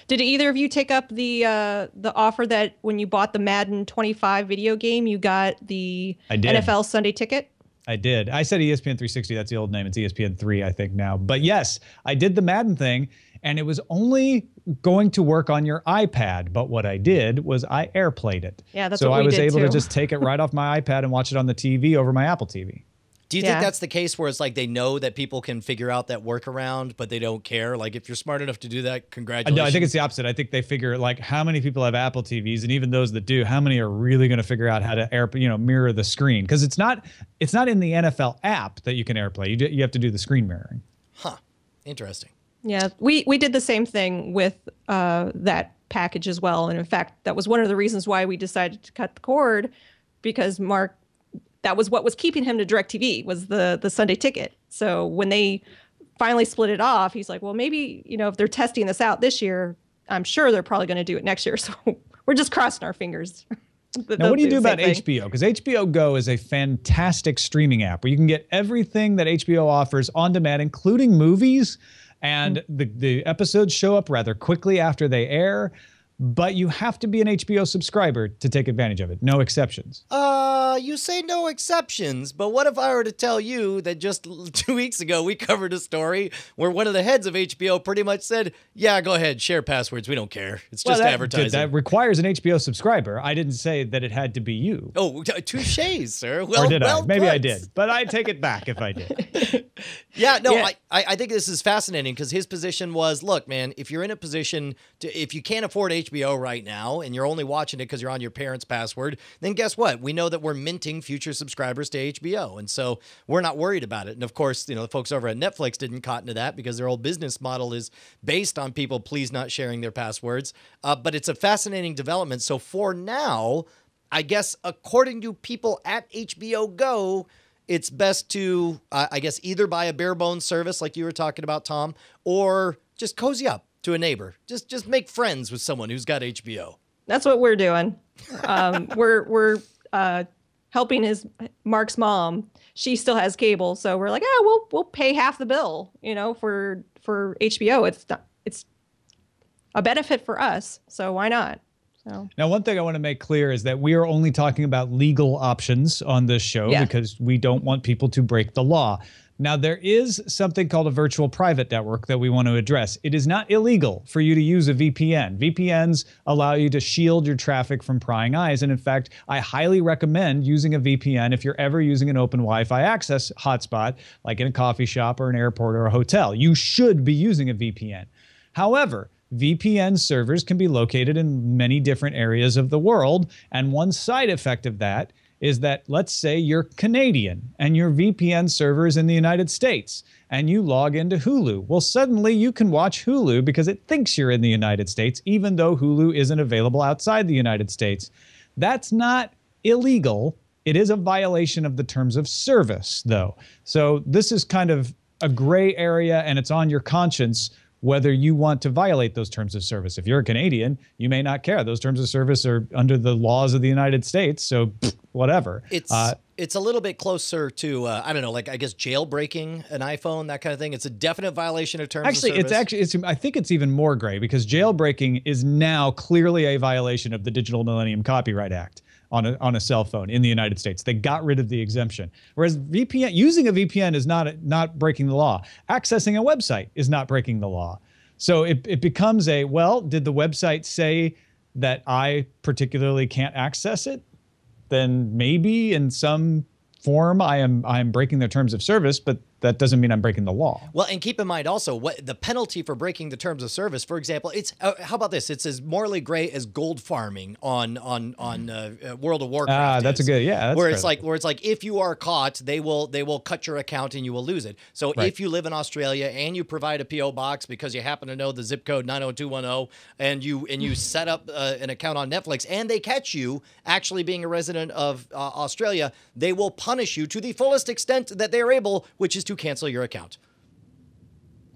Did either of you take up the uh, the offer that when you bought the Madden twenty-five video game, you got the N F L Sunday Ticket? I did. I said E S P N three sixty. That's the old name. It's E S P N three, I think, now. But yes, I did the Madden thing, and it was only going to work on your iPad. But what I did was I AirPlayed it. Yeah, that's what we did, too. So I was able to just take it right off my iPad and watch it on the T V over my Apple T V. Do you yeah. think that's the case where it's like they know that people can figure out that workaround, but they don't care? Like, if you're smart enough to do that, congratulations. No, I think it's the opposite. I think they figure, like, how many people have Apple T Vs? And even those that do, how many are really going to figure out how to air, you know, mirror the screen? Because it's not, it's not in the N F L app that you can AirPlay. You, do, you have to do the screen mirroring. Huh. Interesting. Yeah, we, we did the same thing with uh, that package as well. And, in fact, that was one of the reasons why we decided to cut the cord, because Mark, that was what was keeping him to DirecTV, was the the Sunday Ticket. So when they finally split it off, he's like, well, maybe, you know, if they're testing this out this year, I'm sure they're probably going to do it next year. So we're just crossing our fingers. Now, what do you do about H B O? Because H B O Go is a fantastic streaming app where you can get everything that H B O offers on demand, including movies. And mm-hmm. the, the episodes show up rather quickly after they air. But you have to be an H B O subscriber to take advantage of it. No exceptions. Uh, you say no exceptions, but what if I were to tell you that just two weeks ago we covered a story where one of the heads of H B O pretty much said, yeah, go ahead, share passwords. We don't care. It's just well, that, advertising. That requires an H B O subscriber. I didn't say that it had to be you. Oh, touche, sir. Well, or did well I? Maybe put. I did, but I take it back if I did. yeah, no, yeah. I, I think this is fascinating because his position was, look, man, if you're in a position, to, if you can't afford H B O, H B O right now, and you're only watching it because you're on your parents' password, then guess what? We know that we're minting future subscribers to H B O, and so we're not worried about it. And of course, you know, the folks over at Netflix didn't cotton to that because their whole business model is based on people please not sharing their passwords. Uh, but it's a fascinating development. So for now, I guess according to people at H B O Go, it's best to, uh, I guess, either buy a bare-bones service like you were talking about, Tom, or just cozy up to a neighbor. Just just make friends with someone who's got H B O. That's what we're doing. Um, we're we're uh, helping his Mark's mom. She still has cable, so we're like, oh, we'll we'll pay half the bill, you know, for for H B O. It's not, it's a benefit for us, so why not? So now, one thing I want to make clear is that we are only talking about legal options on this show yeah. because we don't want people to break the law. Now, there is something called a virtual private network that we want to address. It is not illegal for you to use a V P N. V P Ns allow you to shield your traffic from prying eyes. And in fact, I highly recommend using a V P N if you're ever using an open Wi-Fi access hotspot, like in a coffee shop or an airport or a hotel. You should be using a V P N. However, V P N servers can be located in many different areas of the world. And one side effect of that is that, let's say you're Canadian and your V P N server is in the United States and you log into Hulu. Well, suddenly you can watch Hulu because it thinks you're in the United States, even though Hulu isn't available outside the United States. That's not illegal. It is a violation of the terms of service, though. So this is kind of a gray area, and it's on your conscience whether you want to violate those terms of service. If you're a Canadian, you may not care. Those terms of service are under the laws of the United States, so pff, whatever. It's uh, it's a little bit closer to, uh, I don't know, like I guess jailbreaking an iPhone, that kind of thing. It's a definite violation of terms actually, of service. It's actually, it's, I think it's even more gray because jailbreaking is now clearly a violation of the Digital Millennium Copyright Act on a, on a cell phone in the United States. They got rid of the exemption. Whereas V P N, using a V P N is not, not breaking the law. Accessing a website is not breaking the law. So it, it becomes a, well, did the website say that I particularly can't access it? Then maybe in some form I am I'm breaking their terms of service, but that doesn't mean I'm breaking the law. Well, and keep in mind also what the penalty for breaking the terms of service. For example, it's uh, how about this? It's as morally gray as gold farming on on on uh, uh, World of Warcraft. Ah, that's is, a good yeah. That's where it's like where it's like if you are caught, they will they will cut your account and you will lose it. So right. If you live in Australia and you provide a P O box because you happen to know the zip code nine oh two one oh, and you and you set up uh, an account on Netflix and they catch you actually being a resident of uh, Australia, they will punish you to the fullest extent that they are able, which is to cancel your account.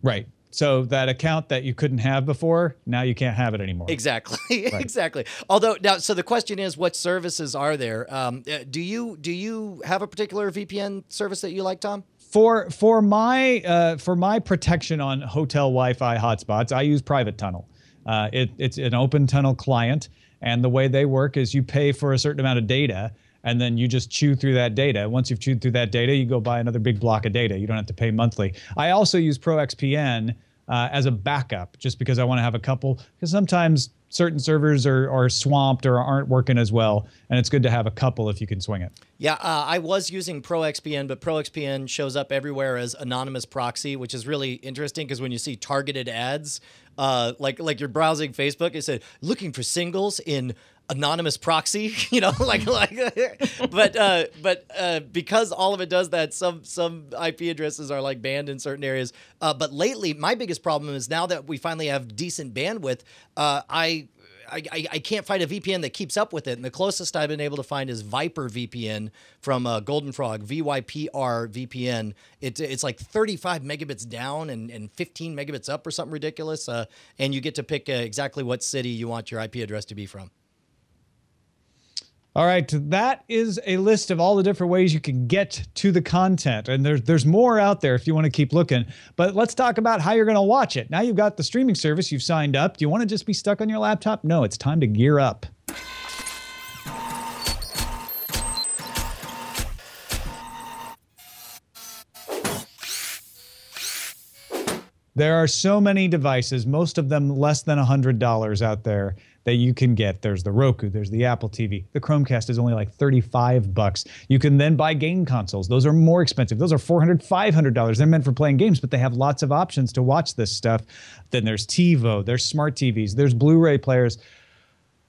Right. So that account that you couldn't have before, now you can't have it anymore. Exactly. Right. Exactly. Although now, so the question is, what services are there? Um, do you do you have a particular V P N service that you like, Tom? For for my uh, for my protection on hotel Wi-Fi hotspots, I use Private Tunnel. Uh, it, it's an Open Tunnel client, and the way they work is you pay for a certain amount of data. And then you just chew through that data. Once you've chewed through that data, you go buy another big block of data. You don't have to pay monthly. I also use ProXPN uh, as a backup just because I want to have a couple, because sometimes certain servers are, are swamped or aren't working as well. And it's good to have a couple if you can swing it. Yeah, uh, I was using ProXPN, but ProXPN shows up everywhere as anonymous proxy, which is really interesting because when you see targeted ads, uh, like, like you're browsing Facebook, it said, looking for singles in anonymous proxy, you know, like, like but uh, but uh, because all of it does that, some some I P addresses are like banned in certain areas. Uh, but lately, my biggest problem is now that we finally have decent bandwidth, uh, I, I I can't find a V P N that keeps up with it. And the closest I've been able to find is Viper V P N from uh, Golden Frog, V Y P R V P N. It, it's like thirty-five megabits down and, and fifteen megabits up or something ridiculous. Uh, and you get to pick uh, exactly what city you want your I P address to be from. All right, that is a list of all the different ways you can get to the content. And there's, there's more out there if you want to keep looking. But let's talk about how you're going to watch it. Now you've got the streaming service, you've signed up. Do you want to just be stuck on your laptop? No, it's time to gear up. There are so many devices, most of them less than one hundred dollars out there, that you can get. There's the Roku, there's the Apple T V. The Chromecast is only like thirty-five bucks. You can then buy game consoles. Those are more expensive. Those are four hundred, five hundred dollars. They're meant for playing games, but they have lots of options to watch this stuff. Then there's TiVo, there's smart T Vs, there's Blu-ray players.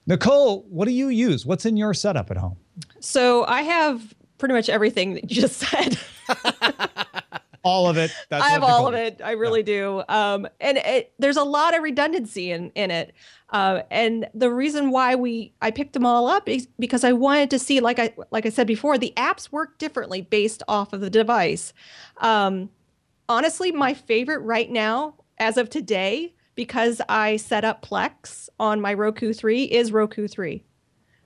Nicole, what do you use? What's in your setup at home? So I have pretty much everything that you just said. All of it. That's I have all of it. I really yeah. do. Um, and it, there's a lot of redundancy in, in it. Uh, and the reason why we I picked them all up is because I wanted to see, like I like I said before, the apps work differently based off of the device. Um, honestly, my favorite right now, as of today, because I set up Plex on my Roku three, is Roku three.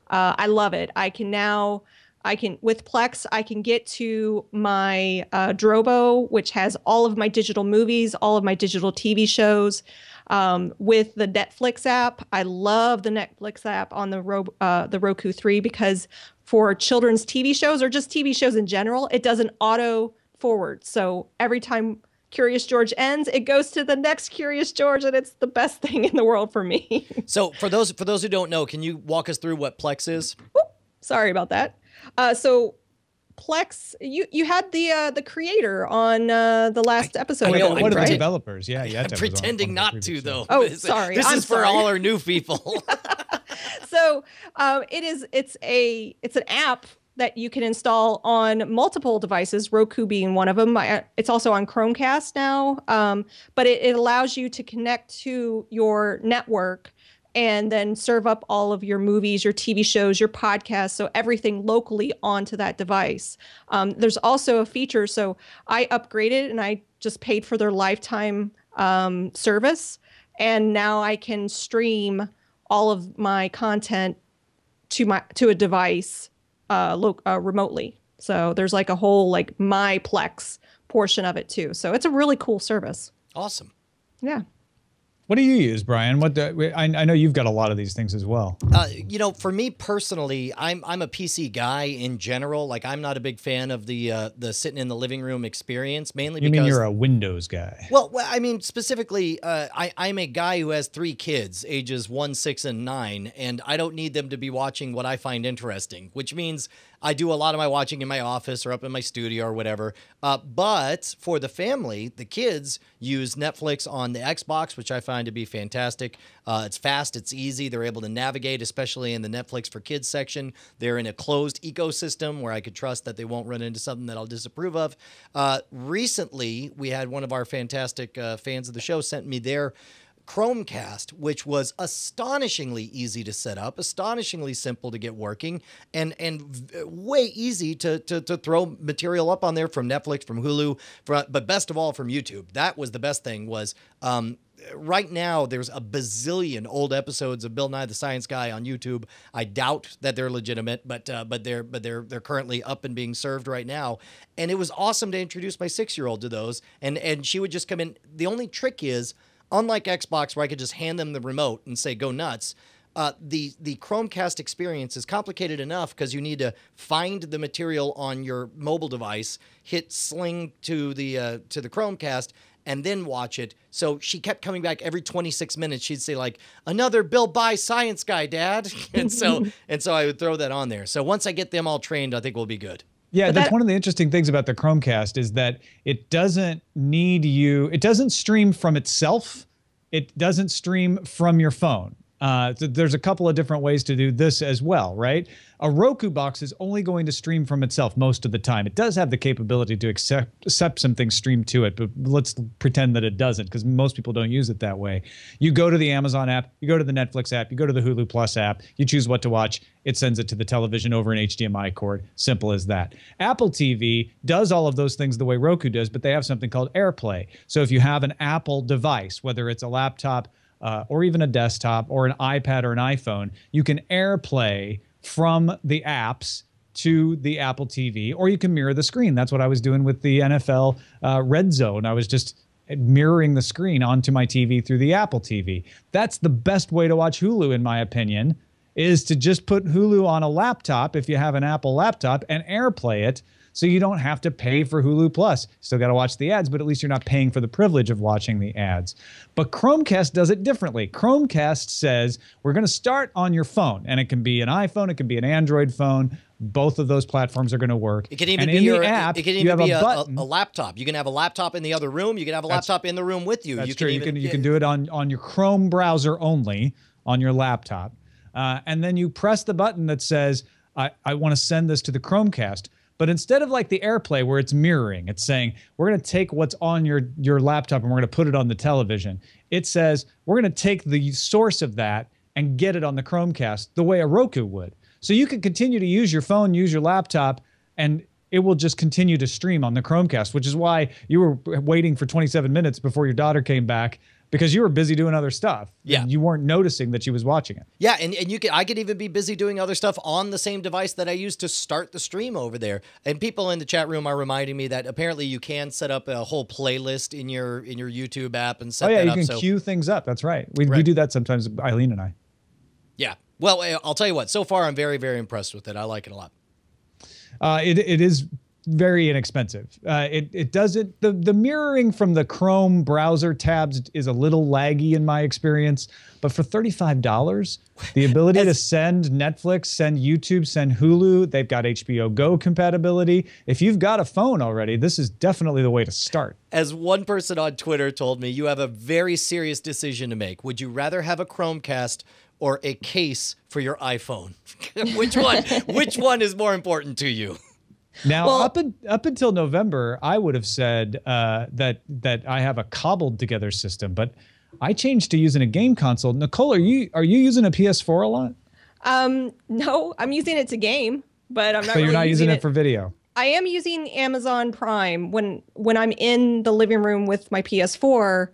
Uh, I love it. I can now... I can, with Plex, I can get to my uh, Drobo, which has all of my digital movies, all of my digital T V shows. Um, with the Netflix app, I love the Netflix app on the, Ro uh, the Roku three because for children's T V shows or just T V shows in general, it does an auto forward. So every time Curious George ends, it goes to the next Curious George, and it's the best thing in the world for me. So for those for those who don't know, can you walk us through what Plex is? Oop, sorry about that. Uh, so Plex, you you had the uh, the creator on uh, the last I, episode. I know, one of right? the developers, yeah. yeah I'm pretending on, on not to, though. Oh, sorry. This I'm is sorry. for all our new people. So um, it is. It's a it's an app that you can install on multiple devices, Roku being one of them. It's also on Chromecast now, um, but it, it allows you to connect to your network and then serve up all of your movies, your T V shows, your podcasts, so everything locally onto that device. Um, there's also a feature, so I upgraded and I just paid for their lifetime um, service, and now I can stream all of my content to my to a device uh, lo uh remotely. So there's like a whole like my Plex portion of it too. So it's a really cool service. Awesome. Yeah. What do you use, Brian? What do, I, I know you've got a lot of these things as well. Uh, you know, for me personally, I'm I'm a P C guy in general. Like, I'm not a big fan of the uh, the sitting in the living room experience, mainly you because... You mean you're a Windows guy? Well, well I mean, specifically, uh, I, I'm a guy who has three kids, ages one, six, and nine, and I don't need them to be watching what I find interesting, which means I do a lot of my watching in my office or up in my studio or whatever. Uh, but for the family, the kids use Netflix on the Xbox, which I find to be fantastic. Uh, it's fast, it's easy. They're able to navigate, especially in the Netflix for Kids section. They're in a closed ecosystem where I could trust that they won't run into something that I'll disapprove of. Uh, recently, we had one of our fantastic uh, fans of the show sent me their Chromecast, which was astonishingly easy to set up, astonishingly simple to get working, and and way easy to, to to throw material up on there from Netflix, from Hulu, from, but best of all from YouTube. That was the best thing was um, right now there's a bazillion old episodes of Bill Nye the Science Guy on YouTube. I doubt that they're legitimate, but uh, but they're but they're they're currently up and being served right now. And it was awesome to introduce my six-year-old to those, and and she would just come in. The only trick is, unlike Xbox, where I could just hand them the remote and say, go nuts, uh, the, the Chromecast experience is complicated enough because you need to find the material on your mobile device, hit sling to the, uh, to the Chromecast, and then watch it. So she kept coming back every twenty-six minutes. She'd say, like, another Bill Nye Science Guy, Dad. and, so, and so I would throw that on there. So once I get them all trained, I think we'll be good. Yeah, that's one of the interesting things about the Chromecast is that it doesn't need you, it doesn't stream from itself, it doesn't stream from your phone. Uh, th there's a couple of different ways to do this as well, right? A Roku box is only going to stream from itself most of the time. It does have the capability to accept, accept something streamed to it, but let's pretend that it doesn't because most people don't use it that way. You go to the Amazon app, you go to the Netflix app, you go to the Hulu Plus app, you choose what to watch, it sends it to the television over an H D M I cord. Simple as that. Apple T V does all of those things the way Roku does, but they have something called AirPlay. So if you have an Apple device, whether it's a laptop, Uh, or even a desktop or an iPad or an iPhone, you can AirPlay from the apps to the Apple T V, or you can mirror the screen. That's what I was doing with the N F L uh, Red Zone. I was just mirroring the screen onto my T V through the Apple T V. That's the best way to watch Hulu, in my opinion, is to just put Hulu on a laptop if you have an Apple laptop and AirPlay it. So you don't have to pay for Hulu Plus. Still got to watch the ads, but at least you're not paying for the privilege of watching the ads. But Chromecast does it differently. Chromecast says, we're going to start on your phone. And it can be an iPhone. It can be an Android phone. Both of those platforms are going to work. It can even and be in your, the app, it can even you have be a, a, a laptop. You can have a laptop in the other room. You can have a laptop that's, in the room with you. That's you true. Can even, you, can, you can do it on, on your Chrome browser only on your laptop. Uh, and then you press the button that says, I, I want to send this to the Chromecast. But instead of like the AirPlay where it's mirroring, it's saying, we're going to take what's on your, your laptop and we're going to put it on the television. It says, we're going to take the source of that and get it on the Chromecast the way a Roku would. So you can continue to use your phone, use your laptop, and it will just continue to stream on the Chromecast, which is why you were waiting for twenty-seven minutes before your daughter came back. Because you were busy doing other stuff. Yeah. And you weren't noticing that she was watching it. Yeah, and, and you could, I could even be busy doing other stuff on the same device that I used to start the stream over there. And people in the chat room are reminding me that apparently you can set up a whole playlist in your in your YouTube app and set that up. Oh, yeah, you can so. queue things up. That's right. We, right. we do that sometimes, Eileen and I. Yeah. Well, I'll tell you what. So far, I'm very, very impressed with it. I like it a lot. Uh, it, it is very inexpensive. Uh, it it doesn't the the mirroring from the Chrome browser tabs is a little laggy in my experience, but for thirty-five dollars, the ability to send Netflix, send YouTube, send Hulu, they've got H B O Go compatibility. If you've got a phone already, this is definitely the way to start. As one person on Twitter told me, you have a very serious decision to make. Would you rather have a Chromecast or a case for your iPhone? Which one? Which one is more important to you? Now, well, up, in, up until November, I would have said uh, that that I have a cobbled together system, but I changed to using a game console. Nicole, are you are you using a P S four a lot? Um, no, I'm using it to game, but I'm not. So really you're not using, using it, it for video. I am using Amazon Prime when when I'm in the living room with my P S four.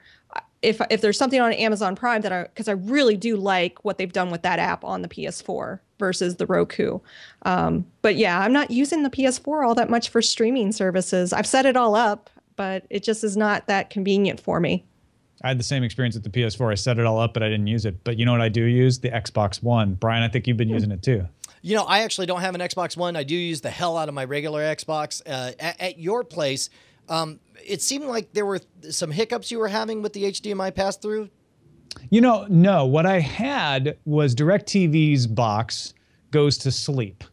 If if there's something on Amazon Prime that I, because I really do like what they've done with that app on the P S four versus the Roku. Um, but yeah, I'm not using the P S four all that much for streaming services. I've set it all up, but it just is not that convenient for me. I had the same experience with the P S four. I set it all up, but I didn't use it. But you know what I do use? The Xbox One. Brian, I think you've been using it too. You know, I actually don't have an Xbox One. I do use the hell out of my regular Xbox. Uh, at, at your place, um, it seemed like there were some hiccups you were having with the H D M I pass-through. You know, no. What I had was DirecTV's box goes to sleep.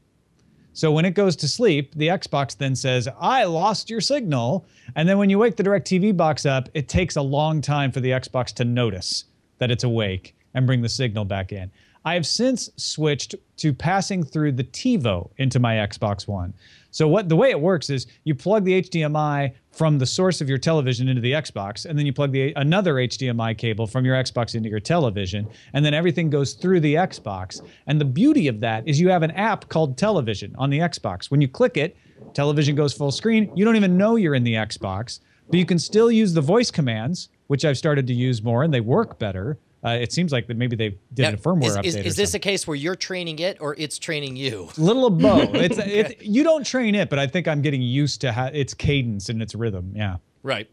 So when it goes to sleep, the Xbox then says, I lost your signal. And then when you wake the DirecTV box up, it takes a long time for the Xbox to notice that it's awake and bring the signal back in. I have since switched to passing through the TiVo into my Xbox One. So what the way it works is you plug the H D M I from the source of your television into the Xbox, and then you plug the, another H D M I cable from your Xbox into your television, and then everything goes through the Xbox. And the beauty of that is you have an app called Television on the Xbox. When you click it, television goes full screen. You don't even know you're in the Xbox, but you can still use the voice commands, which I've started to use more, and they work better. Uh, it seems like that maybe they did now, a firmware is, update. Is, is this a case where you're training it or it's training you? Little of both. It's, it's, you don't train it, but I think I'm getting used to how its cadence and its rhythm. Yeah. Right.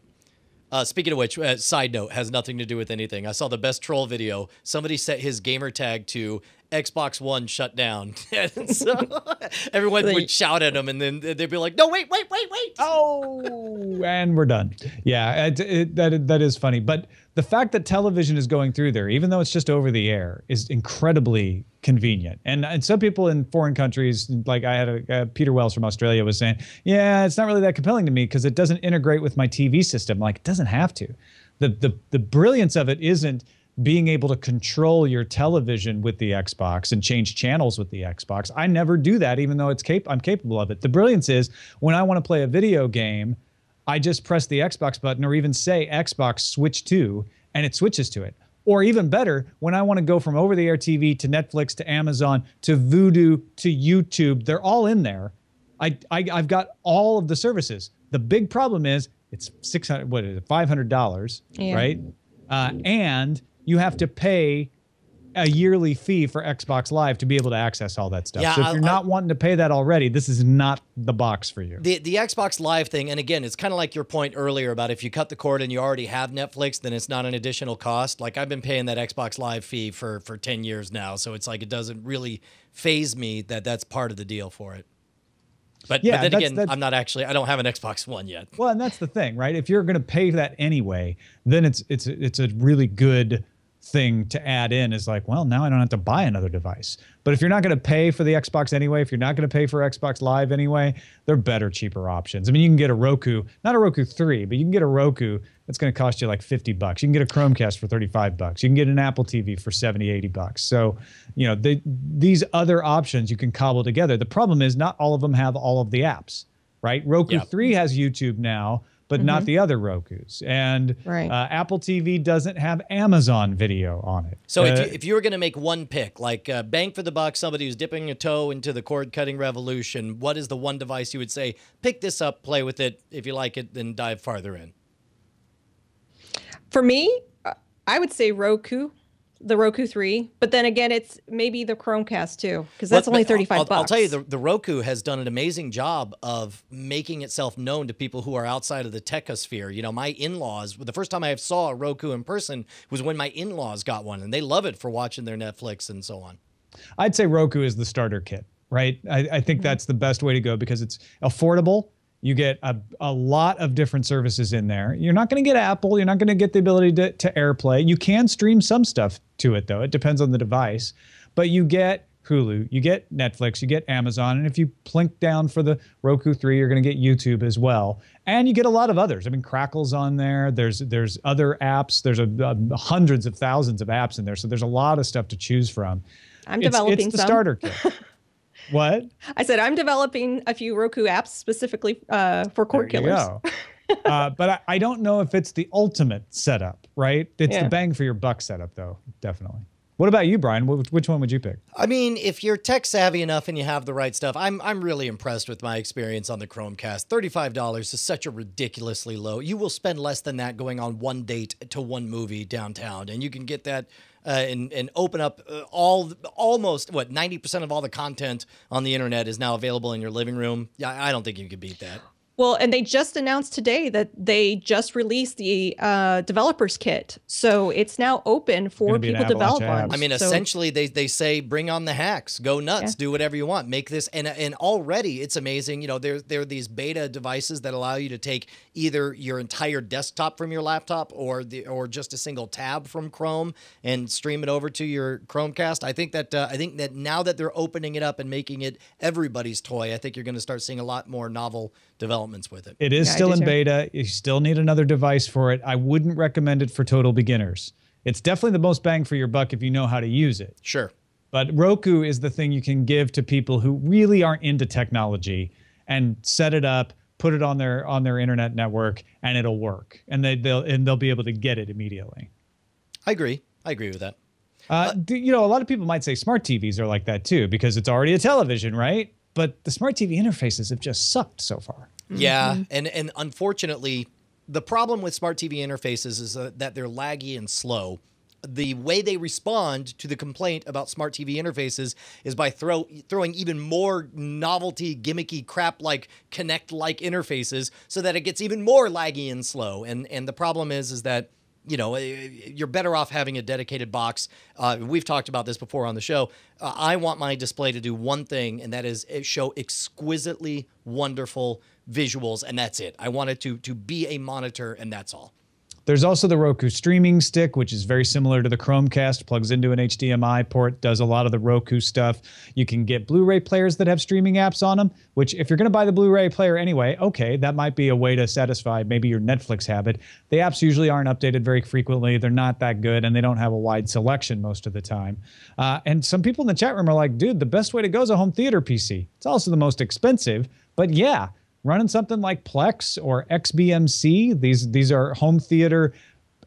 Uh, speaking of which, uh, side note, has nothing to do with anything. I saw the best troll video. Somebody set his gamer tag to Xbox One shut down. And so everyone would shout at him, and then they'd be like, no, wait, wait, wait, wait. Oh, and we're done. Yeah, it, it, that that is funny. But the fact that television is going through there, even though it's just over the air, is incredibly convenient. And, and some people in foreign countries, like I had a, a Peter Wells from Australia was saying, yeah, it's not really that compelling to me because it doesn't integrate with my T V system. Like, it doesn't have to. The, the, the brilliance of it isn't being able to control your television with the Xbox and change channels with the Xbox. I never do that, even though it's cap- I'm capable of it. The brilliance is when I want to play a video game, I just press the Xbox button or even say Xbox switch to, and it switches to it. Or even better, when I want to go from over-the-air T V to Netflix to Amazon to Vudu to YouTube, they're all in there. I, I, I've got all of the services. The big problem is it's six hundred dollars, what is it, five hundred dollars, yeah. Right? Uh, and you have to pay a yearly fee for Xbox Live to be able to access all that stuff. Yeah, so if you're I, not I, wanting to pay that already, this is not the box for you. The the Xbox Live thing, and again, it's kind of like your point earlier about if you cut the cord and you already have Netflix, then it's not an additional cost. Like, I've been paying that Xbox Live fee for, for ten years now, so it's like it doesn't really faze me that that's part of the deal for it. But, yeah, but then that's, again, that's, I'm not actually, I don't have an Xbox One yet. Well, and that's the thing, right? If you're going to pay that anyway, then it's it's it's a really good thing to add in is like, well, now I don't have to buy another device. But if you're not going to pay for the Xbox anyway, if you're not going to pay for Xbox Live anyway, there are better, cheaper options. I mean, you can get a Roku, not a Roku three, but you can get a Roku that's going to cost you like fifty bucks. You can get a Chromecast for thirty-five bucks. You can get an Apple T V for seventy, eighty bucks. So, you know, they, these other options you can cobble together. The problem is not all of them have all of the apps, right? Roku yep. three has YouTube now, but mm-hmm. not the other Rokus. And right. uh, Apple T V doesn't have Amazon video on it. So uh, if, you, if you were going to make one pick, like uh, bang for the buck, somebody who's dipping a toe into the cord-cutting revolution, what is the one device you would say, pick this up, play with it. If you like it, then dive farther in. For me, I would say Roku, the Roku three. But then again, it's maybe the Chromecast too, because that's well, only thirty-five I'll, bucks. I'll tell you, the, the Roku has done an amazing job of making itself known to people who are outside of the techosphere. You know, my in-laws, the first time I saw a Roku in person was when my in-laws got one, and they love it for watching their Netflix and so on. I'd say Roku is the starter kit, right? I, I think mm-hmm. that's the best way to go because it's affordable. You get a, a lot of different services in there. You're not going to get Apple. You're not going to get the ability to, to AirPlay. You can stream some stuff to it, though. It depends on the device. But you get Hulu. You get Netflix. You get Amazon. And if you plink down for the Roku three, you're going to get YouTube as well. And you get a lot of others. I mean, Crackle's on there. There's there's other apps. There's a, a, hundreds of thousands of apps in there. So there's a lot of stuff to choose from. I'm it's, developing it's the some. starter kit. What? I said I'm developing a few Roku apps specifically uh, for Cordkillers. uh, but I, I don't know if it's the ultimate setup, right? It's yeah. the bang for your buck setup, though, definitely. What about you, Brian? Which, which one would you pick? I mean, if you're tech savvy enough and you have the right stuff, I'm I'm really impressed with my experience on the Chromecast. thirty-five dollars is such a ridiculously low. You will spend less than that going on one date to one movie downtown, and you can get that. Uh, and, and open up uh, all almost what ninety percent of all the content on the internet is now available in your living room. Yeah, I don't think you could beat that. Well, and they just announced today that they just released the uh, developers kit, so it's now open for people to develop on. I mean, so essentially, they they say bring on the hacks, go nuts, yeah. do whatever you want, make this. And and already it's amazing. You know, there there are these beta devices that allow you to take either your entire desktop from your laptop or the or just a single tab from Chrome and stream it over to your Chromecast. I think that uh, I think that now that they're opening it up and making it everybody's toy, I think you're going to start seeing a lot more novel developments with it. It is yeah, still in beta. You still need another device for it. I wouldn't recommend it for total beginners. It's definitely the most bang for your buck if you know how to use it. Sure. But Roku is the thing you can give to people who really aren't into technology and set it up, put it on their on their internet network, and it'll work. And they they'll and they'll be able to get it immediately. I agree. I agree with that. Uh, uh, you know, a lot of people might say smart T Vs are like that too because it's already a television, right? But the smart T V interfaces have just sucked so far. Yeah, mm-hmm. and and unfortunately, the problem with smart T V interfaces is uh, that they're laggy and slow. The way they respond to the complaint about smart T V interfaces is by throw throwing even more novelty, gimmicky crap like Kinect-like interfaces, so that it gets even more laggy and slow. And and the problem is is that, you know, you're better off having a dedicated box. Uh, we've talked about this before on the show. Uh, I want my display to do one thing, and that is show exquisitely wonderful visuals, and that's it. I want it to, to be a monitor, and that's all. There's also the Roku streaming stick, which is very similar to the Chromecast, plugs into an H D M I port, does a lot of the Roku stuff. You can get Blu-ray players that have streaming apps on them, which if you're going to buy the Blu-ray player anyway, okay, that might be a way to satisfy maybe your Netflix habit. The apps usually aren't updated very frequently. They're not that good, and they don't have a wide selection most of the time. Uh, and some people in the chat room are like, dude, the best way to go is a home theater P C. It's also the most expensive, but yeah. Running something like Plex or X B M C, these these are home theater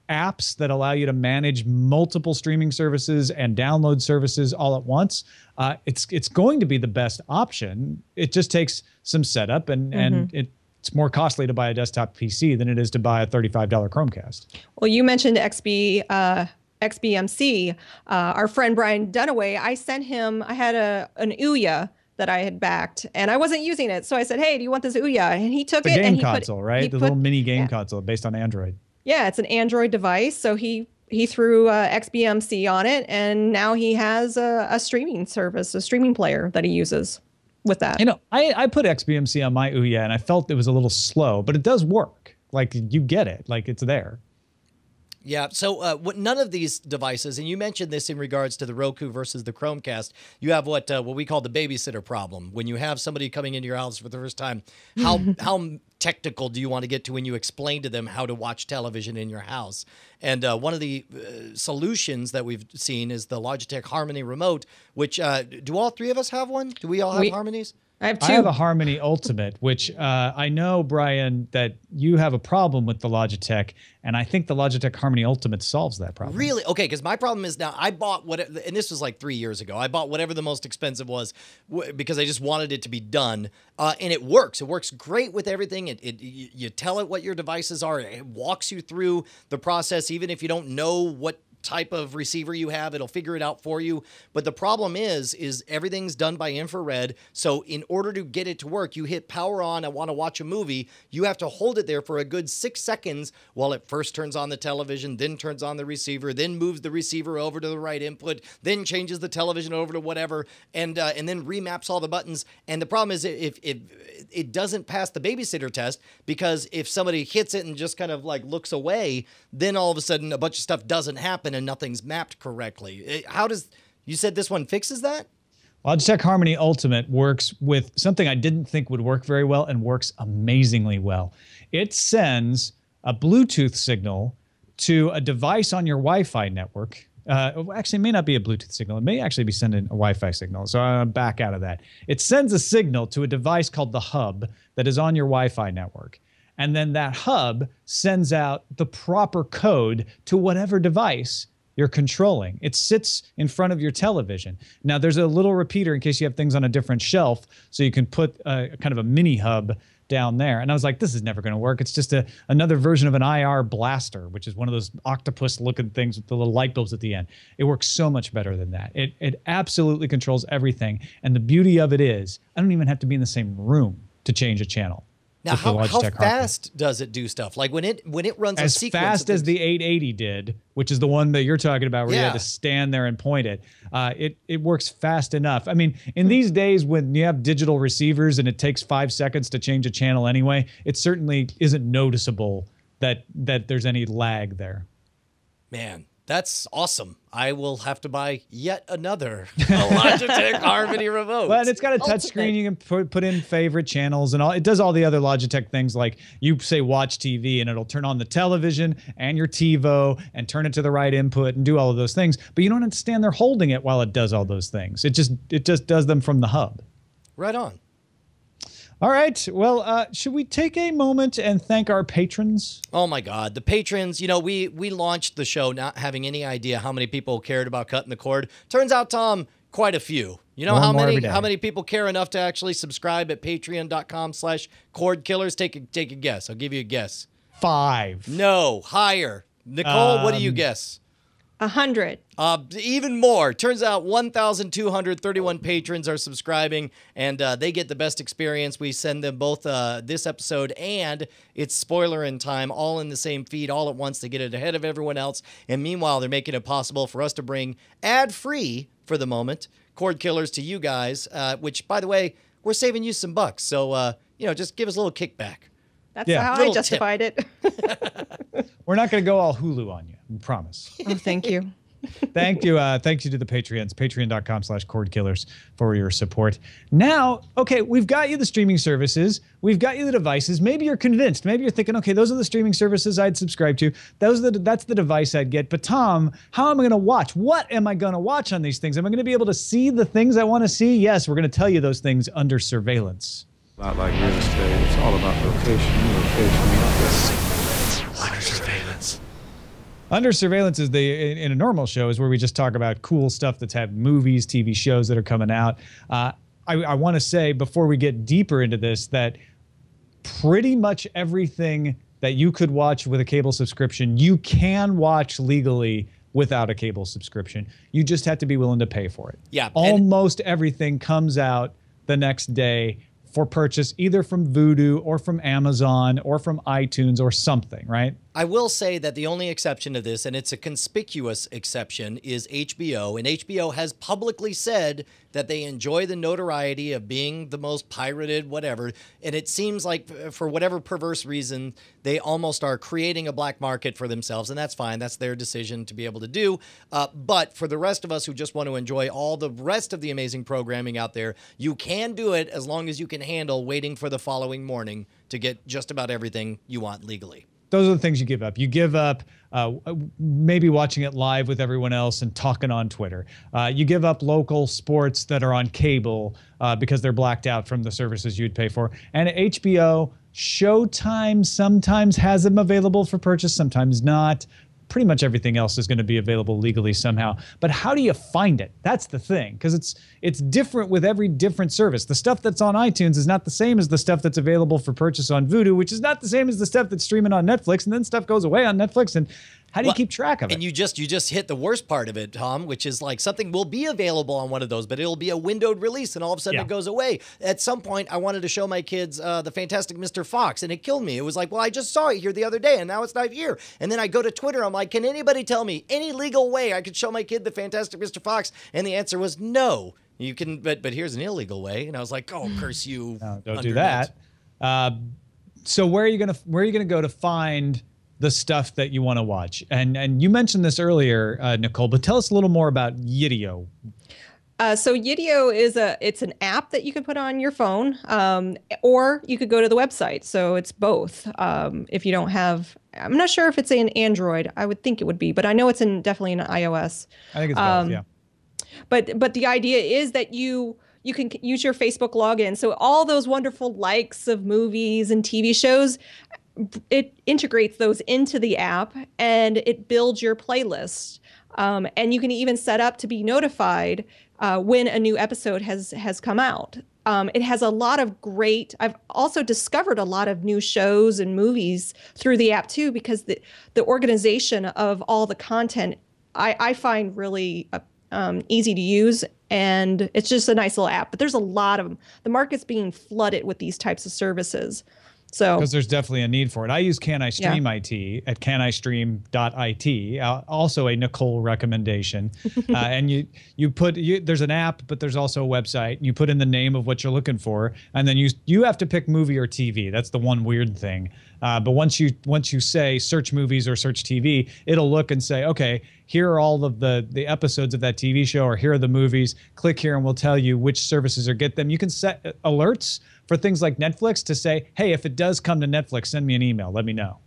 apps that allow you to manage multiple streaming services and download services all at once. Uh, it's it's going to be the best option. It just takes some setup, and mm-hmm. and it, it's more costly to buy a desktop P C than it is to buy a thirty-five dollar Chromecast. Well, you mentioned X B. Uh X B M C. Uh, our friend Brian Dunaway, I sent him. I had a an Ouya that I had backed, and I wasn't using it. So I said, hey, do you want this Ouya? And he took the it. The game and he console, put, right? He the put, little mini game yeah. console based on Android. Yeah, it's an Android device. So he he threw uh, X B M C on it, and now he has a, a streaming service, a streaming player that he uses with that. You know, I, I put X B M C on my Ouya, and I felt it was a little slow, but it does work. Like, you get it. Like, it's there. Yeah, so uh, what, none of these devices, and you mentioned this in regards to the Roku versus the Chromecast, you have what uh, what we call the babysitter problem. When you have somebody coming into your house for the first time, how how technical do you want to get to when you explain to them how to watch television in your house? And uh, one of the uh, solutions that we've seen is the Logitech Harmony remote, which, uh, do all three of us have one? Do we all have we Harmonies? I have two. I have a Harmony Ultimate, which uh, I know, Brian, that you have a problem with the Logitech, and I think the Logitech Harmony Ultimate solves that problem. Really? Okay, because my problem is now I bought what, and this was like three years ago. I bought whatever the most expensive was w because I just wanted it to be done, uh, and it works. It works great with everything. It, it you, you tell it what your devices are. It walks you through the process, even if you don't know what type of receiver you have, it'll figure it out for you. But the problem is, is everything's done by infrared. So in order to get it to work, you hit power on, I want to watch a movie. You have to hold it there for a good six seconds while it first turns on the television, then turns on the receiver, then moves the receiver over to the right input, then changes the television over to whatever, and uh, and then remaps all the buttons. And the problem is if, if it doesn't pass the babysitter test, because if somebody hits it and just kind of like looks away, then all of a sudden a bunch of stuff doesn't happen and nothing's mapped correctly. It, how does, you said this one fixes that? Logitech Harmony Ultimate works with something I didn't think would work very well and works amazingly well. It sends a Bluetooth signal to a device on your Wi-Fi network. Uh, actually, it may not be a Bluetooth signal. It may actually be sending a Wi-Fi signal, so I'm back out of that. It sends a signal to a device called the hub that is on your Wi-Fi network. And then that hub sends out the proper code to whatever device you're controlling. It sits in front of your television. Now, there's a little repeater in case you have things on a different shelf, so you can put a, kind of a mini hub down there. And I was like, this is never going to work. It's just a, another version of an I R blaster, which is one of those octopus-looking things with the little light bulbs at the end. It works so much better than that. It, it absolutely controls everything. And the beauty of it is, I don't even have to be in the same room to change a channel. Now, how, how fast does it do stuff? Like when it when it runs a sequence. As fast as the eight eighty did, which is the one that you're talking about where yeah. you had to stand there and point it, uh, it, it works fast enough. I mean, in these days when you have digital receivers and it takes five seconds to change a channel anyway, it certainly isn't noticeable that, that there's any lag there. Man, that's awesome. I will have to buy yet another Logitech Harmony remote. Well, and it's got a touch screen. You can put, put in favorite channels and all. It does all the other Logitech things, like you say watch T V and it'll turn on the television and your TiVo and turn it to the right input and do all of those things. But you don't have to stand there holding it while it does all those things. It just, it just does them from the hub. Right on. All right. Well, uh, should we take a moment and thank our patrons? Oh, my God. The patrons, you know, we we launched the show not having any idea how many people cared about cutting the cord. Turns out, Tom, quite a few. You know how many how many people care enough to actually subscribe at patreon.com slash cordkillers? Take a, take a guess. I'll give you a guess. Five. No, higher. Nicole, um, what do you guess? A hundred. Uh, even more. Turns out one thousand two hundred thirty-one patrons are subscribing, and uh, they get the best experience. We send them both uh, this episode and It's Spoiler in Time all in the same feed all at once to get it ahead of everyone else. And meanwhile, they're making it possible for us to bring ad-free, for the moment, Cordkillers to you guys, uh, which, by the way, we're saving you some bucks. So, uh, you know, just give us a little kickback. That's yeah. how Little I justified tip. it. We're not going to go all Hulu on you, I promise. Oh, thank you. Thank you. Uh, thank you to the Patreons, patreon.com slash cordkillers for your support. Now, okay, we've got you the streaming services. We've got you the devices. Maybe you're convinced. Maybe you're thinking, okay, those are the streaming services I'd subscribe to. Those are the, that's the device I'd get. But Tom, how am I going to watch? What am I going to watch on these things? Am I going to be able to see the things I want to see? Yes, we're going to tell you those things under surveillance. Not like real estate. It's all about location, location. Under surveillance. Under surveillance is the in a normal show is where we just talk about cool stuff that's had movies, T V shows that are coming out. Uh, I, I want to say before we get deeper into this that pretty much everything that you could watch with a cable subscription, you can watch legally without a cable subscription. You just have to be willing to pay for it. Yeah, almost everything comes out the next day for purchase, either from Vudu or from Amazon or from iTunes or something, right? I will say that the only exception to this, and it's a conspicuous exception, is H B O. And H B O has publicly said that they enjoy the notoriety of being the most pirated whatever. And it seems like for whatever perverse reason, they almost are creating a black market for themselves. And that's fine. That's their decision to be able to do. Uh, but for the rest of us who just want to enjoy all the rest of the amazing programming out there, you can do it as long as you can handle waiting for the following morning to get just about everything you want legally. Those are the things you give up. You give up uh, maybe watching it live with everyone else and talking on Twitter. Uh, you give up local sports that are on cable uh, because they're blacked out from the services you'd pay for. And at H B O, Showtime sometimes has them available for purchase, sometimes not. Pretty much everything else is going to be available legally somehow. But how do you find it? That's the thing, because it's it's different with every different service. The stuff that's on iTunes is not the same as the stuff that's available for purchase on Vudu, which is not the same as the stuff that's streaming on Netflix, and then stuff goes away on Netflix. And How do well, you keep track of it? And you just you just hit the worst part of it, Tom, which is like something will be available on one of those, but it'll be a windowed release, and all of a sudden yeah. it goes away. At some point, I wanted to show my kids uh, the Fantastic Mister Fox, and it killed me. It was like, well, I just saw it here the other day, and now it's not here. And then I go to Twitter. I'm like, can anybody tell me any legal way I could show my kid the Fantastic Mister Fox? And the answer was no. You can, but but here's an illegal way. And I was like, oh, curse you! No, don't do that. Uh, so where are you gonna where are you gonna go to find the stuff that you want to watch? And and you mentioned this earlier, uh, Nicole, but tell us a little more about Yidio. Uh, so Yidio is a it's an app that you can put on your phone, um, or you could go to the website. So it's both. Um, if you don't have, I'm not sure if it's an Android. I would think it would be, but I know it's in definitely in iOS. I think it's um, both. Yeah. But but the idea is that you you can use your Facebook login. So all those wonderful likes of movies and T V shows, it integrates those into the app and it builds your playlist. Um, and you can even set up to be notified uh, when a new episode has has come out. Um, it has a lot of great, I've also discovered a lot of new shows and movies through the app too, because the, the organization of all the content I, I find really appealing. Um, easy to use, and it's just a nice little app. But there's a lot of them. The market's being flooded with these types of services. So because there's definitely a need for it. I use Can I Stream yeah. I T at can I stream dot I T, uh, also a Nicole recommendation. uh, and you you put you, there's an app, but there's also a website. You put in the name of what you're looking for, and then you you have to pick movie or T V. That's the one weird thing. Uh, but once you once you say search movies or search T V, it'll look and say, okay, here are all of the the episodes of that T V show, or here are the movies. Click here, and we'll tell you which services or get them. You can set alerts for things like Netflix to say, hey, if it does come to Netflix, send me an email. Let me know.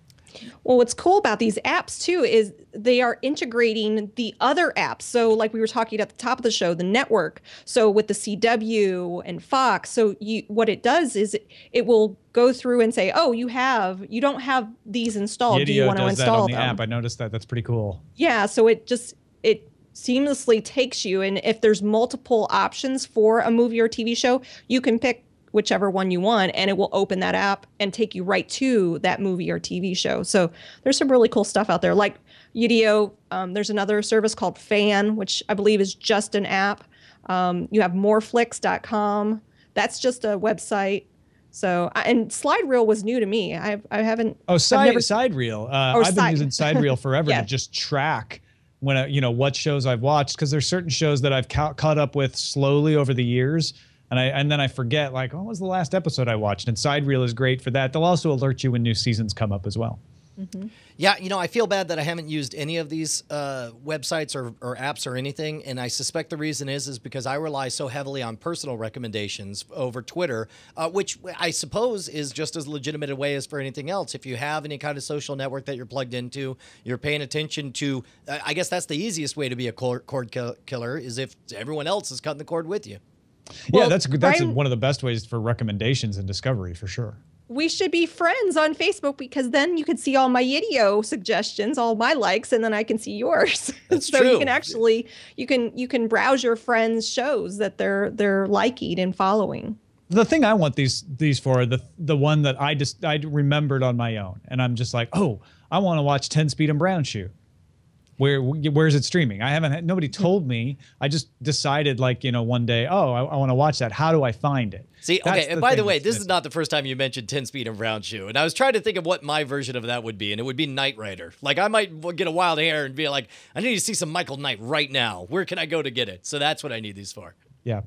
Well, what's cool about these apps, too, is they are integrating the other apps. So like we were talking at the top of the show, the network. So with the C W and Fox. So you, what it does is it, it will go through and say, oh, you have you don't have these installed. Yidio Do you want to install that on the them? App. I noticed that. That's pretty cool. Yeah. So it just it seamlessly takes you. And if there's multiple options for a movie or T V show, you can pick whichever one you want, and it will open that app and take you right to that movie or T V show. So there's some really cool stuff out there. Like Yidio, um, there's another service called Fan, which I believe is just an app. Um, you have more flix dot com. That's just a website. So, and Slide Reel was new to me. I, I haven't. Oh, side, never, side Reel. Uh, I've side. been using Side Reel forever yeah. to just track when I, you know, what shows I've watched, because there's certain shows that I've ca caught up with slowly over the years. And, I, and then I forget, like, oh, what was the last episode I watched? And Side Reel is great for that. They'll also alert you when new seasons come up as well. Mm-hmm. Yeah, you know, I feel bad that I haven't used any of these uh, websites or, or apps or anything, and I suspect the reason is is because I rely so heavily on personal recommendations over Twitter, uh, which I suppose is just as legitimate a way as for anything else. If you have any kind of social network that you're plugged into, you're paying attention to, uh, I guess that's the easiest way to be a cord, cord kill killer is if everyone else is cutting the cord with you. Well, yeah, that's that's Brian, one of the best ways for recommendations and discovery, for sure. We should be friends on Facebook, because then you can see all my Yidio suggestions, all my likes, and then I can see yours. That's so true. You can actually you can you can browse your friends' shows that they're they're liking and following. The thing I want these these for are the the one that I just I remembered on my own, and I'm just like, oh, I want to watch Ten Speed and Brown Shoe. Where where's it streaming? I haven't had, nobody told me. I just decided, like, you know, one day, oh, I, I want to watch that. How do I find it? See, that's okay. And by the way, this is not the first time you mentioned Ten Speed and Brown Shoe. And I was trying to think of what my version of that would be, and it would be Knight Rider. Like, I might get a wild hair and be like, I need to see some Michael Knight right now. Where can I go to get it? So that's what I need these for. Yeah.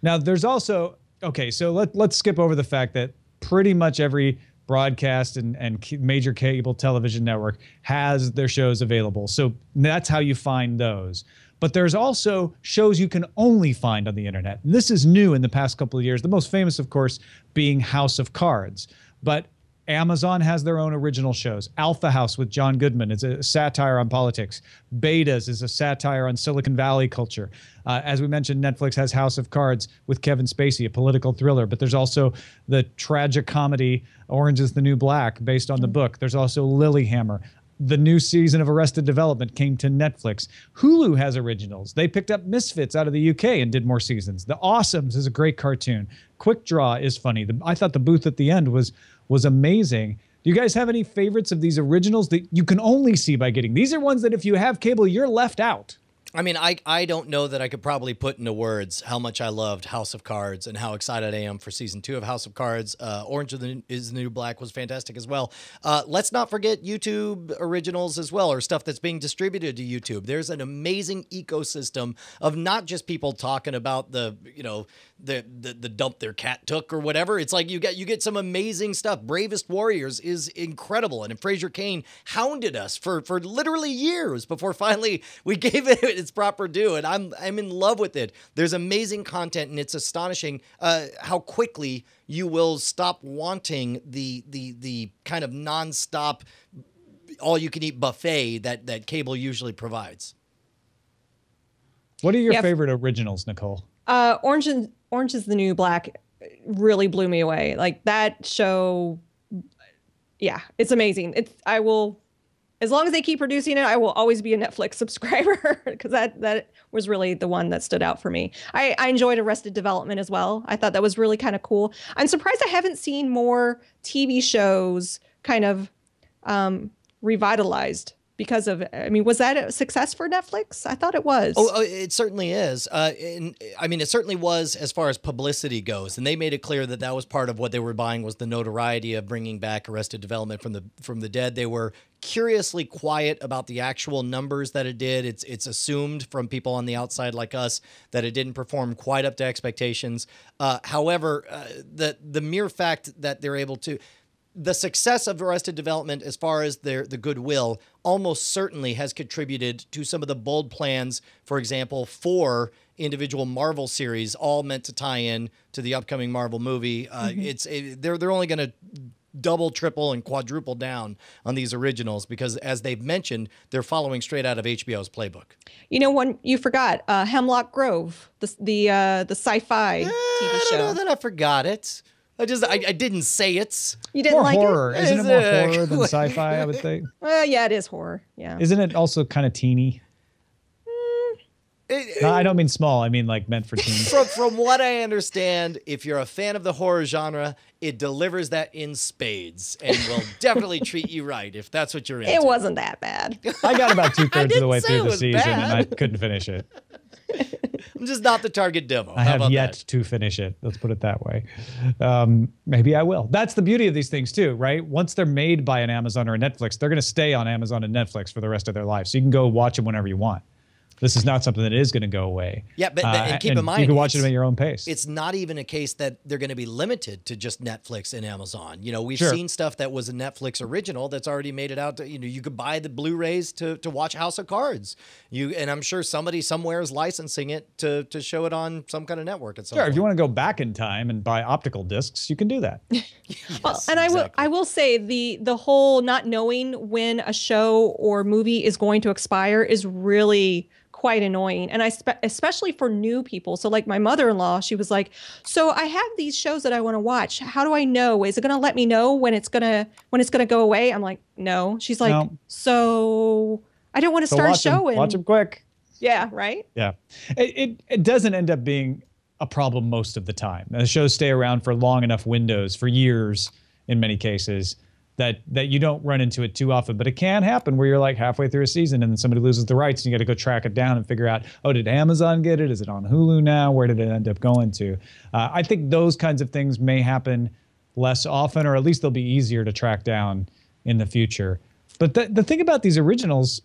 Now, there's also okay. So let let's skip over the fact that pretty much every broadcast and, and major cable television network has their shows available. So that's how you find those. But there's also shows you can only find on the internet. And this is new in the past couple of years. The most famous, of course, being House of Cards. But Amazon has their own original shows. Alpha House with John Goodman is a satire on politics. Betas is a satire on Silicon Valley culture. Uh, as we mentioned, Netflix has House of Cards with Kevin Spacey, a political thriller. But there's also the tragic comedy Orange is the New Black, based on the book. There's also Lilyhammer. The new season of Arrested Development came to Netflix. Hulu has originals. They picked up Misfits out of the U K and did more seasons. The Awesomes is a great cartoon. Quick Draw is funny. The, I thought The Booth at the End was was amazing. Do you guys have any favorites of these originals that you can only see by getting? These are ones that if you have cable, you're left out. I mean, I, I don't know that I could probably put into words how much I loved House of Cards and how excited I am for season two of House of Cards. Uh, Orange is the New Black was fantastic as well. Uh, let's not forget YouTube originals as well, or stuff that's being distributed to YouTube. There's an amazing ecosystem of not just people talking about the, you know, the the, the dump their cat took or whatever. It's like you get, you get some amazing stuff. Bravest Warriors is incredible. And Fraser Kane hounded us for, for literally years before finally we gave it its proper due, and I'm I'm in love with it. There's amazing content, and it's astonishing uh, how quickly you will stop wanting the the the kind of nonstop all you can eat buffet that that cable usually provides. What are your yeah. favorite originals, Nicole? Uh, Orange and Orange is the New Black really blew me away. Like that show, yeah, it's amazing. It's I will. As long as they keep producing it, I will always be a Netflix subscriber because that that was really the one that stood out for me. I, I enjoyed Arrested Development as well. I thought that was really kind of cool. I'm surprised I haven't seen more T V shows kind of um, revitalized because of, I mean, was that a success for Netflix? I thought it was. Oh, it certainly is. Uh, and, I mean, it certainly was as far as publicity goes. And they made it clear that that was part of what they were buying was the notoriety of bringing back Arrested Development from the from the dead. They were curiously quiet about the actual numbers that it did. It's it's assumed from people on the outside like us that it didn't perform quite up to expectations. Uh, however, uh, the the mere fact that they're able to... The success of Arrested Development, as far as their the goodwill, almost certainly has contributed to some of the bold plans, for example, for individual Marvel series, all meant to tie in to the upcoming Marvel movie. Uh, mm-hmm. It's it, they're they're only going to double, triple, and quadruple down on these originals because, as they've mentioned, they're following straight out of H B O's playbook. You know, one you forgot, uh, Hemlock Grove, the the uh, the sci-fi eh, T V show. I don't know that I forgot it. I just, I, I didn't say it. You didn't more like horror. It? Isn't is it more it? horror than sci-fi, I would think? Well, yeah, it is horror, yeah. Isn't it also kind of teeny? Mm. It, no, I don't mean small. I mean like meant for teens. From, from what I understand, if you're a fan of the horror genre, it delivers that in spades and will definitely treat you right if that's what you're into. It wasn't that bad. I got about two-thirds of the way through the season bad. and I couldn't finish it. I'm just not the target demo. I How have about yet that? to finish it. Let's put it that way. Um, maybe I will. That's the beauty of these things too, right? Once they're made by an Amazon or a Netflix, they're going to stay on Amazon and Netflix for the rest of their life. So you can go watch them whenever you want. This is not something that is going to go away. Yeah, but uh, and keep and in mind, you can watch it at your own pace. It's not even a case that they're going to be limited to just Netflix and Amazon. You know, we've sure. seen stuff that was a Netflix original that's already made it out to, you know, you could buy the Blu-rays to to watch House of Cards. You and I'm sure somebody somewhere is licensing it to to show it on some kind of network at some Sure, point. If you want to go back in time and buy optical discs, you can do that. yes, well, and exactly. I will I will say the the whole not knowing when a show or movie is going to expire is really quite annoying, and I spe- especially for new people. So like my mother-in-law, she was like, so I have these shows that I want to watch. How do I know? Is it going to let me know when it's going to when it's going to go away? I'm like, no. She's like, no. So I don't want to so start watch showing. Them. Watch them quick. Yeah, right? Yeah. It, it, it doesn't end up being a problem most of the time. The shows stay around for long enough windows, for years in many cases, that that you don't run into it too often, but it can happen where you're like halfway through a season and then somebody loses the rights and you got to go track it down and figure out, oh, did Amazon get it? Is it on Hulu now? Where did it end up going to? Uh, I think those kinds of things may happen less often, or at least they'll be easier to track down in the future. But the, the thing about these originals,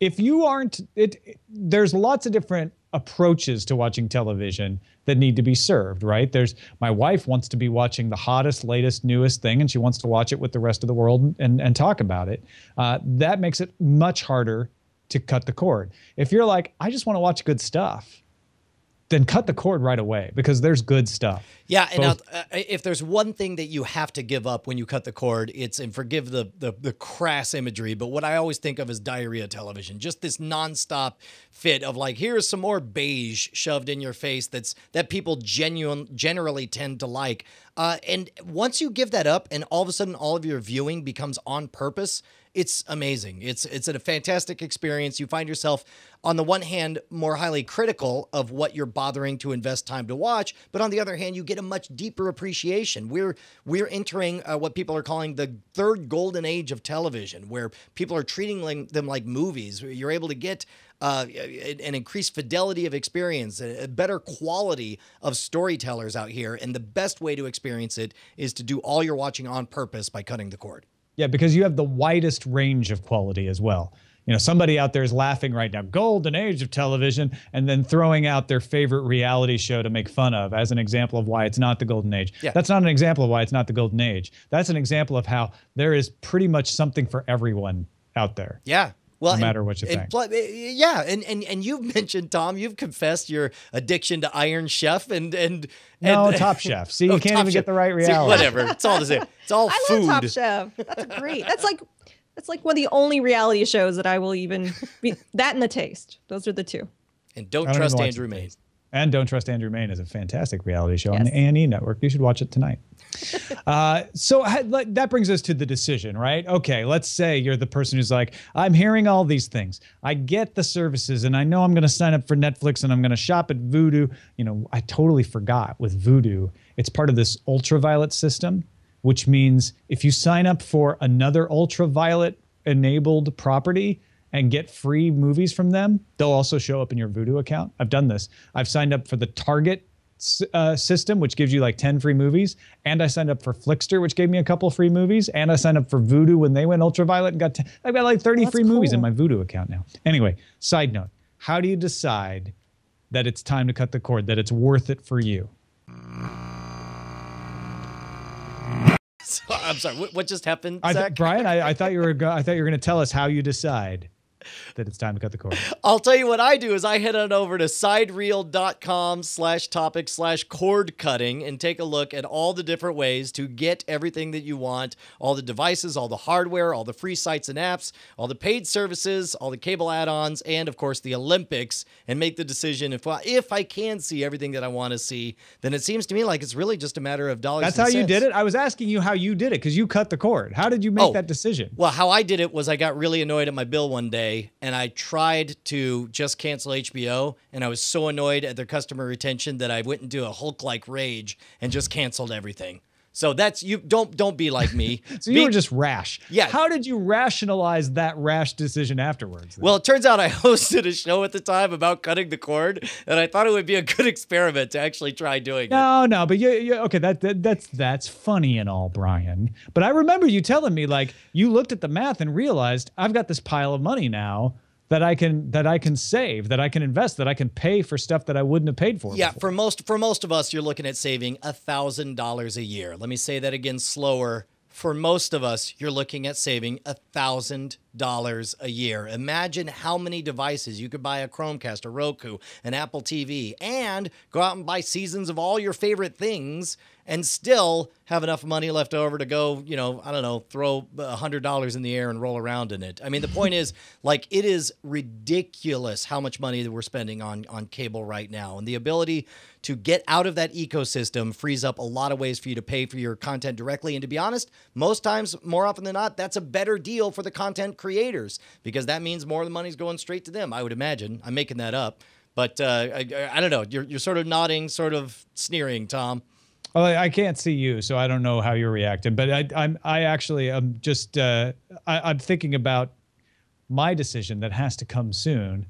if you aren't, it, it, there's lots of different approaches to watching television that need to be served, right? There's, my wife wants to be watching the hottest, latest, newest thing, and she wants to watch it with the rest of the world and, and talk about it. Uh, that makes it much harder to cut the cord. If you're like, I just want to watch good stuff, then cut the cord right away because there's good stuff. Yeah, and now, uh, if there's one thing that you have to give up when you cut the cord, it's, and forgive the, the the crass imagery, but what I always think of is diarrhea television, just this nonstop fit of like, here's some more beige shoved in your face that's that people genuine, generally tend to like. Uh, and once you give that up and all of a sudden all of your viewing becomes on purpose, It's amazing. It's it's a fantastic experience. You find yourself, on the one hand, more highly critical of what you're bothering to invest time to watch, but on the other hand, you get a much deeper appreciation. We're we're entering uh, what people are calling the third golden age of television, where people are treating them like movies. You're able to get Uh, an increased fidelity of experience, a better quality of storytellers out here. And the best way to experience it is to do all your watching on purpose by cutting the cord. Yeah, because you have the widest range of quality as well. You know, somebody out there is laughing right now, golden age of television, and then throwing out their favorite reality show to make fun of as an example of why it's not the golden age. Yeah. That's not an example of why it's not the golden age. That's an example of how there is pretty much something for everyone out there. Yeah. Well, no matter and, what you and, think. Yeah, and, and and you've mentioned, Tom, you've confessed your addiction to Iron Chef and... and, and no, Top Chef. See, oh, you can't Top even Chef. Get the right reality. See, whatever, it's all the same. It's all I food. I love Top Chef. That's great. That's like, that's like one of the only reality shows that I will even... Be, that and The Taste. Those are the two. And Don't, don't Trust Andrew Main. And Don't Trust Andrew Main is a fantastic reality show yes. on the A and E network. You should watch it tonight. uh, so that brings us to the decision, right? Okay, let's say you're the person who's like, I'm hearing all these things. I get the services, and I know I'm going to sign up for Netflix, and I'm going to shop at Vudu. You know, I totally forgot with Vudu, it's part of this ultraviolet system, which means if you sign up for another ultraviolet-enabled property, and get free movies from them, they'll also show up in your Vudu account. I've done this. I've signed up for the Target uh, system, which gives you like ten free movies. And I signed up for Flickster, which gave me a couple free movies. And I signed up for Vudu when they went ultraviolet and got ten. I've got like thirty That's free cool. movies in my Vudu account now. Anyway, side note, how do you decide that it's time to cut the cord, that it's worth it for you? So, I'm sorry, what, what just happened, Zach? I th Brian, I, I thought you were I thought you were going to tell us how you decide that it's time to cut the cord. I'll tell you what I do is I head on over to sidereel.com slash topic slash cord cutting and take a look at all the different ways to get everything that you want, all the devices, all the hardware, all the free sites and apps, all the paid services, all the cable add-ons, and of course the Olympics, and make the decision if I, if I can see everything that I want to see. Then it seems to me like it's really just a matter of dollars That's and how cents. You did it? I was asking you how you did it because you cut the cord. How did you make oh, that decision? Well, how I did it was I got really annoyed at my bill one day, and I tried to just cancel H B O, and I was so annoyed at their customer retention that I went into a Hulk-like rage and just canceled everything. So that's you. Don't don't be like me. So be, you were just rash. Yeah. How did you rationalize that rash decision afterwards? Then? Well, it turns out I hosted a show at the time about cutting the cord, and I thought it would be a good experiment to actually try doing no, it. No, no, but you, you okay? That, that that's that's funny and all, Brian. But I remember you telling me like you looked at the math and realized I've got this pile of money now that I can that I can save, that I can invest, that I can pay for stuff that I wouldn't have paid for. Yeah, before. for most for most of us, you're looking at saving a thousand dollars a year. Let me say that again slower. For most of us, you're looking at saving a thousand dollars a year. Imagine how many devices you could buy: a Chromecast, a Roku, an Apple T V, and go out and buy seasons of all your favorite things, and still have enough money left over to go, you know, I don't know, throw a hundred dollars in the air and roll around in it. I mean, the point is, like, it is ridiculous how much money that we're spending on, on cable right now. And the ability to get out of that ecosystem frees up a lot of ways for you to pay for your content directly. And to be honest, most times, more often than not, that's a better deal for the content creators, because that means more of the money's going straight to them, I would imagine. I'm making that up. But uh, I, I don't know. You're, you're sort of nodding, sort of sneering, Tom. Well, I can't see you, so I don't know how you're reacting. But I, I'm, I actually, I'm just, uh, I, I'm thinking about my decision that has to come soon.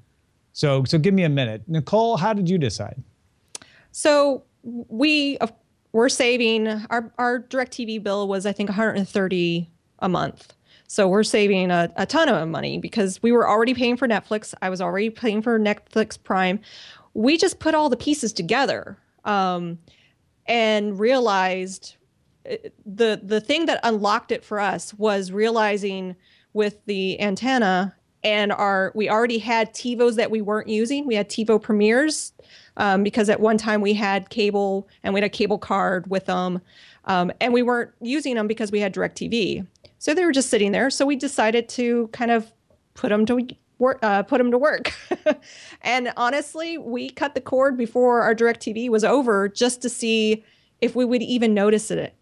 So, so give me a minute, Nicole. How did you decide? So we uh, we're saving our our DirecTV bill was I think one hundred thirty a month. So we're saving a, a ton of money because we were already paying for Netflix. I was already paying for Netflix Prime. We just put all the pieces together. Um, And realized the the thing that unlocked it for us was realizing with the antenna and our we already had TiVos that we weren't using. We had TiVo premieres um, because at one time we had cable and we had a cable card with them, um, and we weren't using them because we had DirecTV. So they were just sitting there. So we decided to kind of put them to work. Uh, put them to work. And honestly, we cut the cord before our DirecTV was over just to see if we would even notice it.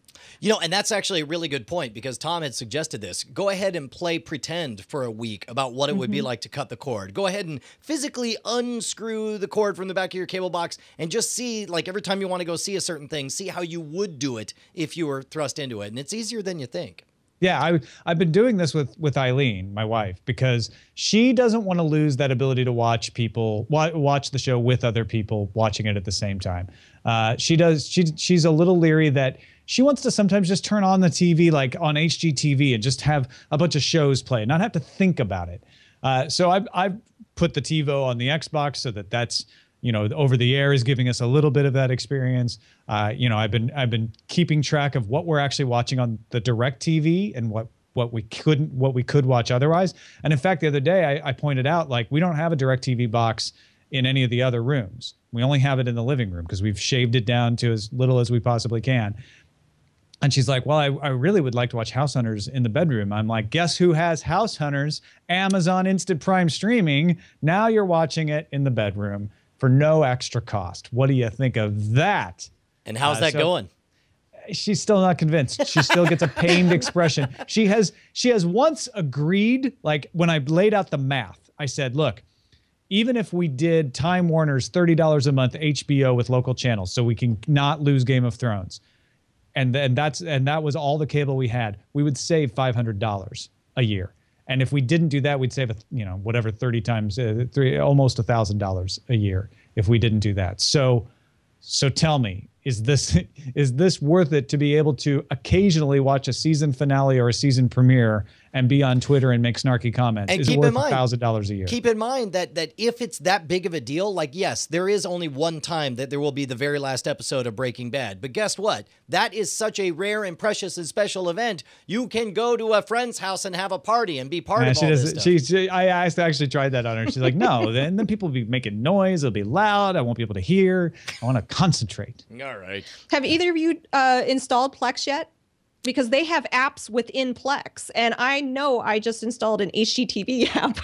You know, and that's actually a really good point because Tom had suggested this. Go ahead and play pretend for a week about what it mm-hmm. would be like to cut the cord. Go ahead and physically unscrew the cord from the back of your cable box and just see, like every time you want to go see a certain thing, see how you would do it if you were thrust into it. And it's easier than you think. Yeah, I, I've been doing this with, with Eileen, my wife, because she doesn't want to lose that ability to watch people, watch the show with other people watching it at the same time. Uh, she does. She, she's a little leery that she wants to sometimes just turn on the T V, like on H G T V, and just have a bunch of shows play and not have to think about it. Uh, so I've, I've put the TiVo on the Xbox so that that's, you know, over the air is giving us a little bit of that experience. Uh, you know, I've been I've been keeping track of what we're actually watching on the DirecTV and what what we couldn't what we could watch otherwise. And in fact, the other day I, I pointed out, like, we don't have a DirecTV box in any of the other rooms. We only have it in the living room because we've shaved it down to as little as we possibly can. And she's like, well, I, I really would like to watch House Hunters in the bedroom. I'm like, guess who has House Hunters? Amazon Instant Prime streaming. Now you're watching it in the bedroom for no extra cost. What do you think of that? And how's uh, that so going? She's still not convinced. She still gets a pained expression. She has she has once agreed, like when I laid out the math, I said, look, even if we did Time Warner's thirty dollars a month H B O with local channels so we can not lose Game of Thrones, and, and, that's, and that was all the cable we had, we would save five hundred dollars a year. And if we didn't do that, we'd save, a, you know, whatever, thirty times, uh, three, almost one thousand dollars a year if we didn't do that. So, so tell me, is this, is this worth it to be able to occasionally watch a season finale or a season premiere and be on Twitter and make snarky comments? And is it worth one thousand dollars a year? Keep in mind that that if it's that big of a deal, like, yes, there is only one time that there will be the very last episode of Breaking Bad. But guess what? That is such a rare and precious and special event. You can go to a friend's house and have a party and be part yeah, of all this stuff. She, she, I, I actually tried that on her. She's like, no, then, then people will be making noise. It'll be loud. I won't be able to hear. I want to concentrate. All right. Have either of you uh, installed Plex yet? Because they have apps within Plex, and I know I just installed an H G T V app.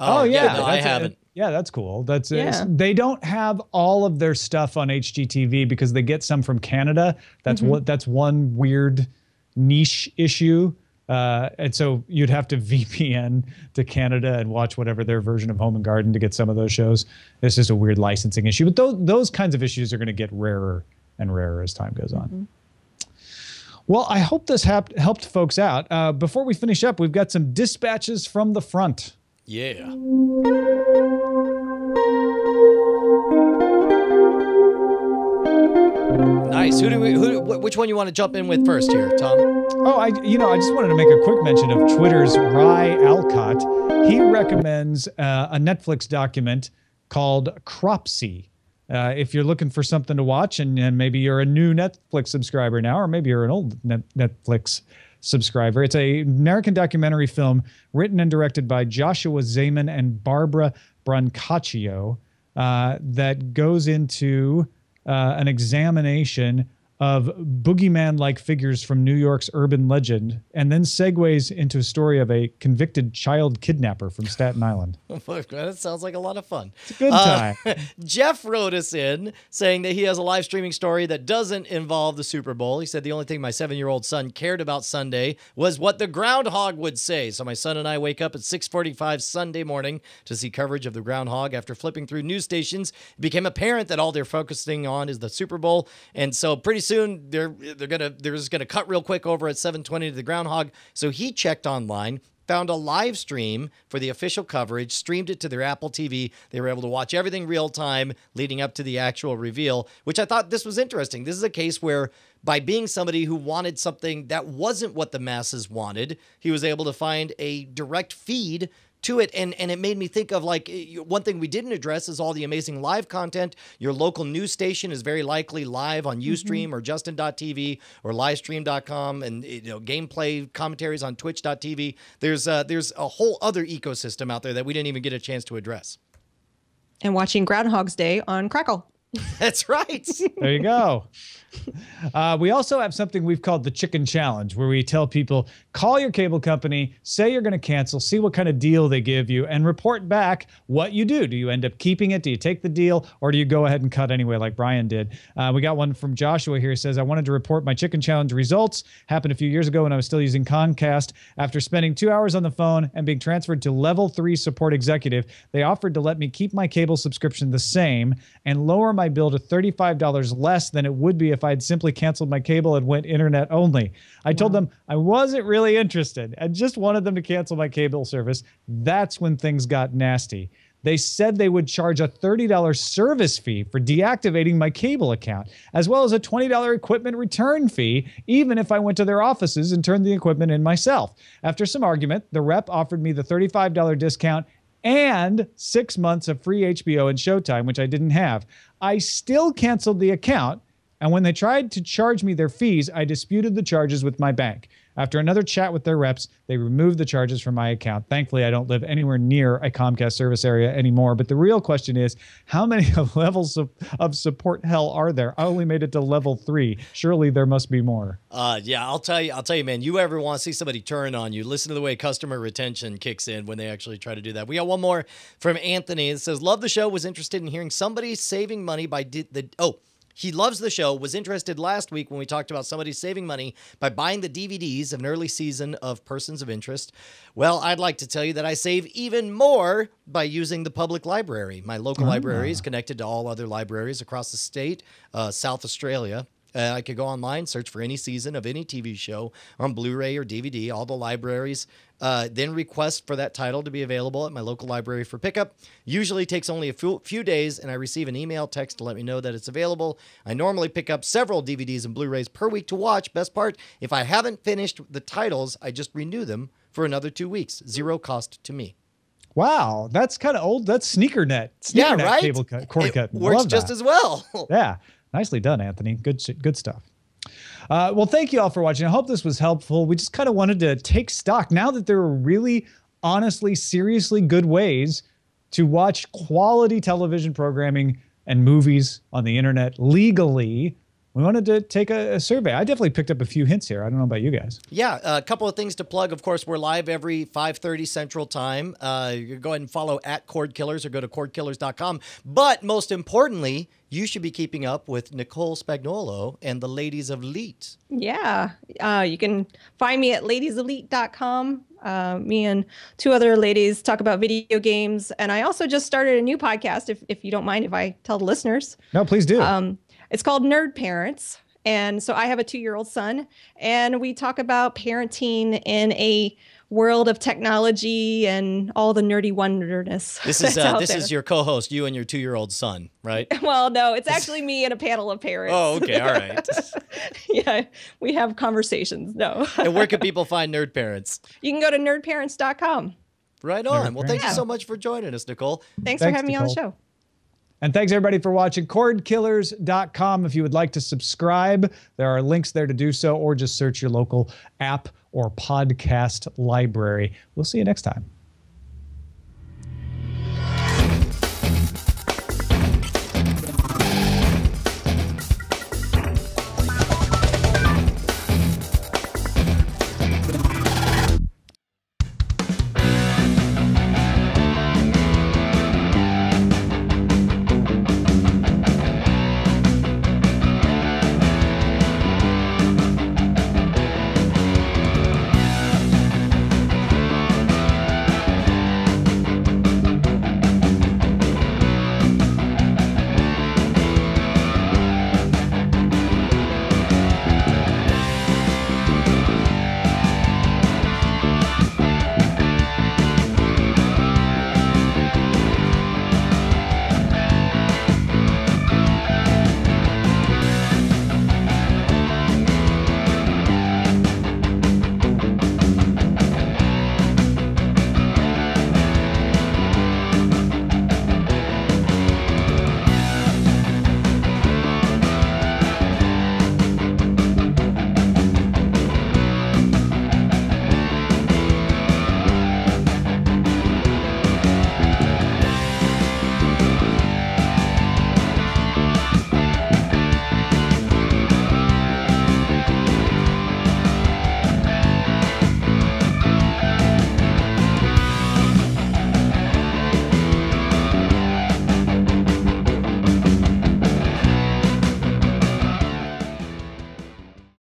oh yeah, yeah no, I haven't. A, yeah, that's cool. That's yeah. They don't have all of their stuff on H G T V because they get some from Canada. That's mm-hmm. what. That's one weird niche issue, uh, and so you'd have to V P N to Canada and watch whatever their version of Home and Garden to get some of those shows. It's just a weird licensing issue, but those those kinds of issues are going to get rarer and rarer as time goes on. Mm-hmm. Well, I hope this helped helped folks out. Uh, before we finish up, we've got some dispatches from the front. Yeah. Nice. Who do we? Who? Which one you want to jump in with first here, Tom? Oh, I. You know, I just wanted to make a quick mention of Twitter's Rye Alcott. He recommends uh, a Netflix document called Cropsy. Uh, if you're looking for something to watch, and, and maybe you're a new Netflix subscriber now, or maybe you're an old Net Netflix subscriber, it's a American documentary film written and directed by Joshua Zeman and Barbara Brancaccio uh, that goes into uh, an examination of boogeyman-like figures from New York's urban legend, and then segues into a story of a convicted child kidnapper from Staten Island. That sounds like a lot of fun. It's a good time. Uh, Jeff wrote us in saying that he has a live streaming story that doesn't involve the Super Bowl. He said, the only thing my seven-year-old son cared about Sunday was what the groundhog would say. So my son and I wake up at six forty-five Sunday morning to see coverage of the groundhog. After flipping through news stations, it became apparent that all they're focusing on is the Super Bowl. And so pretty soon they're they're gonna they're just gonna cut real quick over at seven twenty to the groundhog. So he checked online, found a live stream for the official coverage, streamed it to their Apple T V. They were able to watch everything real time leading up to the actual reveal, which I thought this was interesting. This is a case where by being somebody who wanted something that wasn't what the masses wanted, he was able to find a direct feed to it. And, and it made me think of, like, one thing we didn't address is all the amazing live content. Your local news station is very likely live on Ustream mm-hmm. or Justin dot T V or Livestream dot com, and, you know, gameplay commentaries on Twitch dot T V. There's uh, there's a whole other ecosystem out there that we didn't even get a chance to address. And watching Groundhog's Day on Crackle. That's right. There you go. Uh, we also have something we've called the Chicken Challenge, where we tell people, call your cable company, say you're going to cancel, see what kind of deal they give you, and report back what you do. Do you end up keeping it? Do you take the deal? Or do you go ahead and cut anyway, like Brian did? Uh, we got one from Joshua here. He says, I wanted to report my Chicken Challenge results. Happened a few years ago when I was still using Comcast. After spending two hours on the phone and being transferred to level three support executive, they offered to let me keep my cable subscription the same and lower my bill to thirty-five dollars less than it would be if I had simply canceled my cable and went internet only. I told them I wasn't really interested and just wanted them to cancel my cable service. That's when things got nasty. They said they would charge a thirty dollar service fee for deactivating my cable account, as well as a twenty dollar equipment return fee, even if I went to their offices and turned the equipment in myself. After some argument, the rep offered me the thirty-five dollar discount and six months of free H B O and Showtime, which I didn't have. I still canceled the account, and when they tried to charge me their fees, I disputed the charges with my bank. After another chat with their reps, they removed the charges from my account. Thankfully, I don't live anywhere near a Comcast service area anymore. But the real question is, how many levels of, of support hell are there? I only made it to level three. Surely there must be more. Uh, yeah, I'll tell you, I'll tell you, man, you ever want to see somebody turn on you, listen to the way customer retention kicks in when they actually try to do that. We got one more from Anthony. It says, love the show, was interested in hearing somebody saving money by di the... Oh. He loves the show, was interested last week when we talked about somebody saving money by buying the D V Ds of an early season of Persons of Interest. Well, I'd like to tell you that I save even more by using the public library. My local oh, library is connected to all other libraries across the state, uh, South Australia. Uh, I could go online, search for any season of any T V show on Blu-ray or D V D, all the libraries, uh, then request for that title to be available at my local library for pickup. Usually takes only a few, few days, and I receive an email text to let me know that it's available. I normally pick up several D V Ds and Blu-rays per week to watch. Best part, if I haven't finished the titles, I just renew them for another two weeks. Zero cost to me. Wow, that's kind of old. That's SneakerNet. SneakerNet yeah, right? Cable cut, cord cut. Works just that. as well. Yeah. Nicely done, Anthony. Good, good stuff. Uh, well, thank you all for watching. I hope this was helpful. We just kind of wanted to take stock now that there are really, honestly, seriously good ways to watch quality television programming and movies on the internet legally. We wanted to take a, a survey. I definitely picked up a few hints here. I don't know about you guys. Yeah, a couple of things to plug. Of course, we're live every five thirty Central Time. Uh, you go ahead and follow at Cordkillers or go to cordkillers dot com. But most importantly, you should be keeping up with Nicole Spagnuolo and the Ladies of Leet. Yeah, uh, you can find me at ladies elite dot com. Uh, me and two other ladies talk about video games. And I also just started a new podcast, if, if you don't mind if I tell the listeners. No, please do. Um, It's called Nerd Parents. And so I have a two year old son, and we talk about parenting in a world of technology and all the nerdy wonderness. This is uh, this there. is your co-host, you and your two year old son, right? Well, no, it's actually me and a panel of parents. Oh, okay, all right. Yeah, we have conversations. No. And where can people find Nerd Parents? You can go to nerd parents dot com. Right on. Nerd well, thank yeah. you so much for joining us, Nicole. Thanks, Thanks for having Nicole. me on the show. And thanks, everybody, for watching. Cordkillers dot com. If you would like to subscribe, there are links there to do so, or just search your local app or podcast library. We'll see you next time.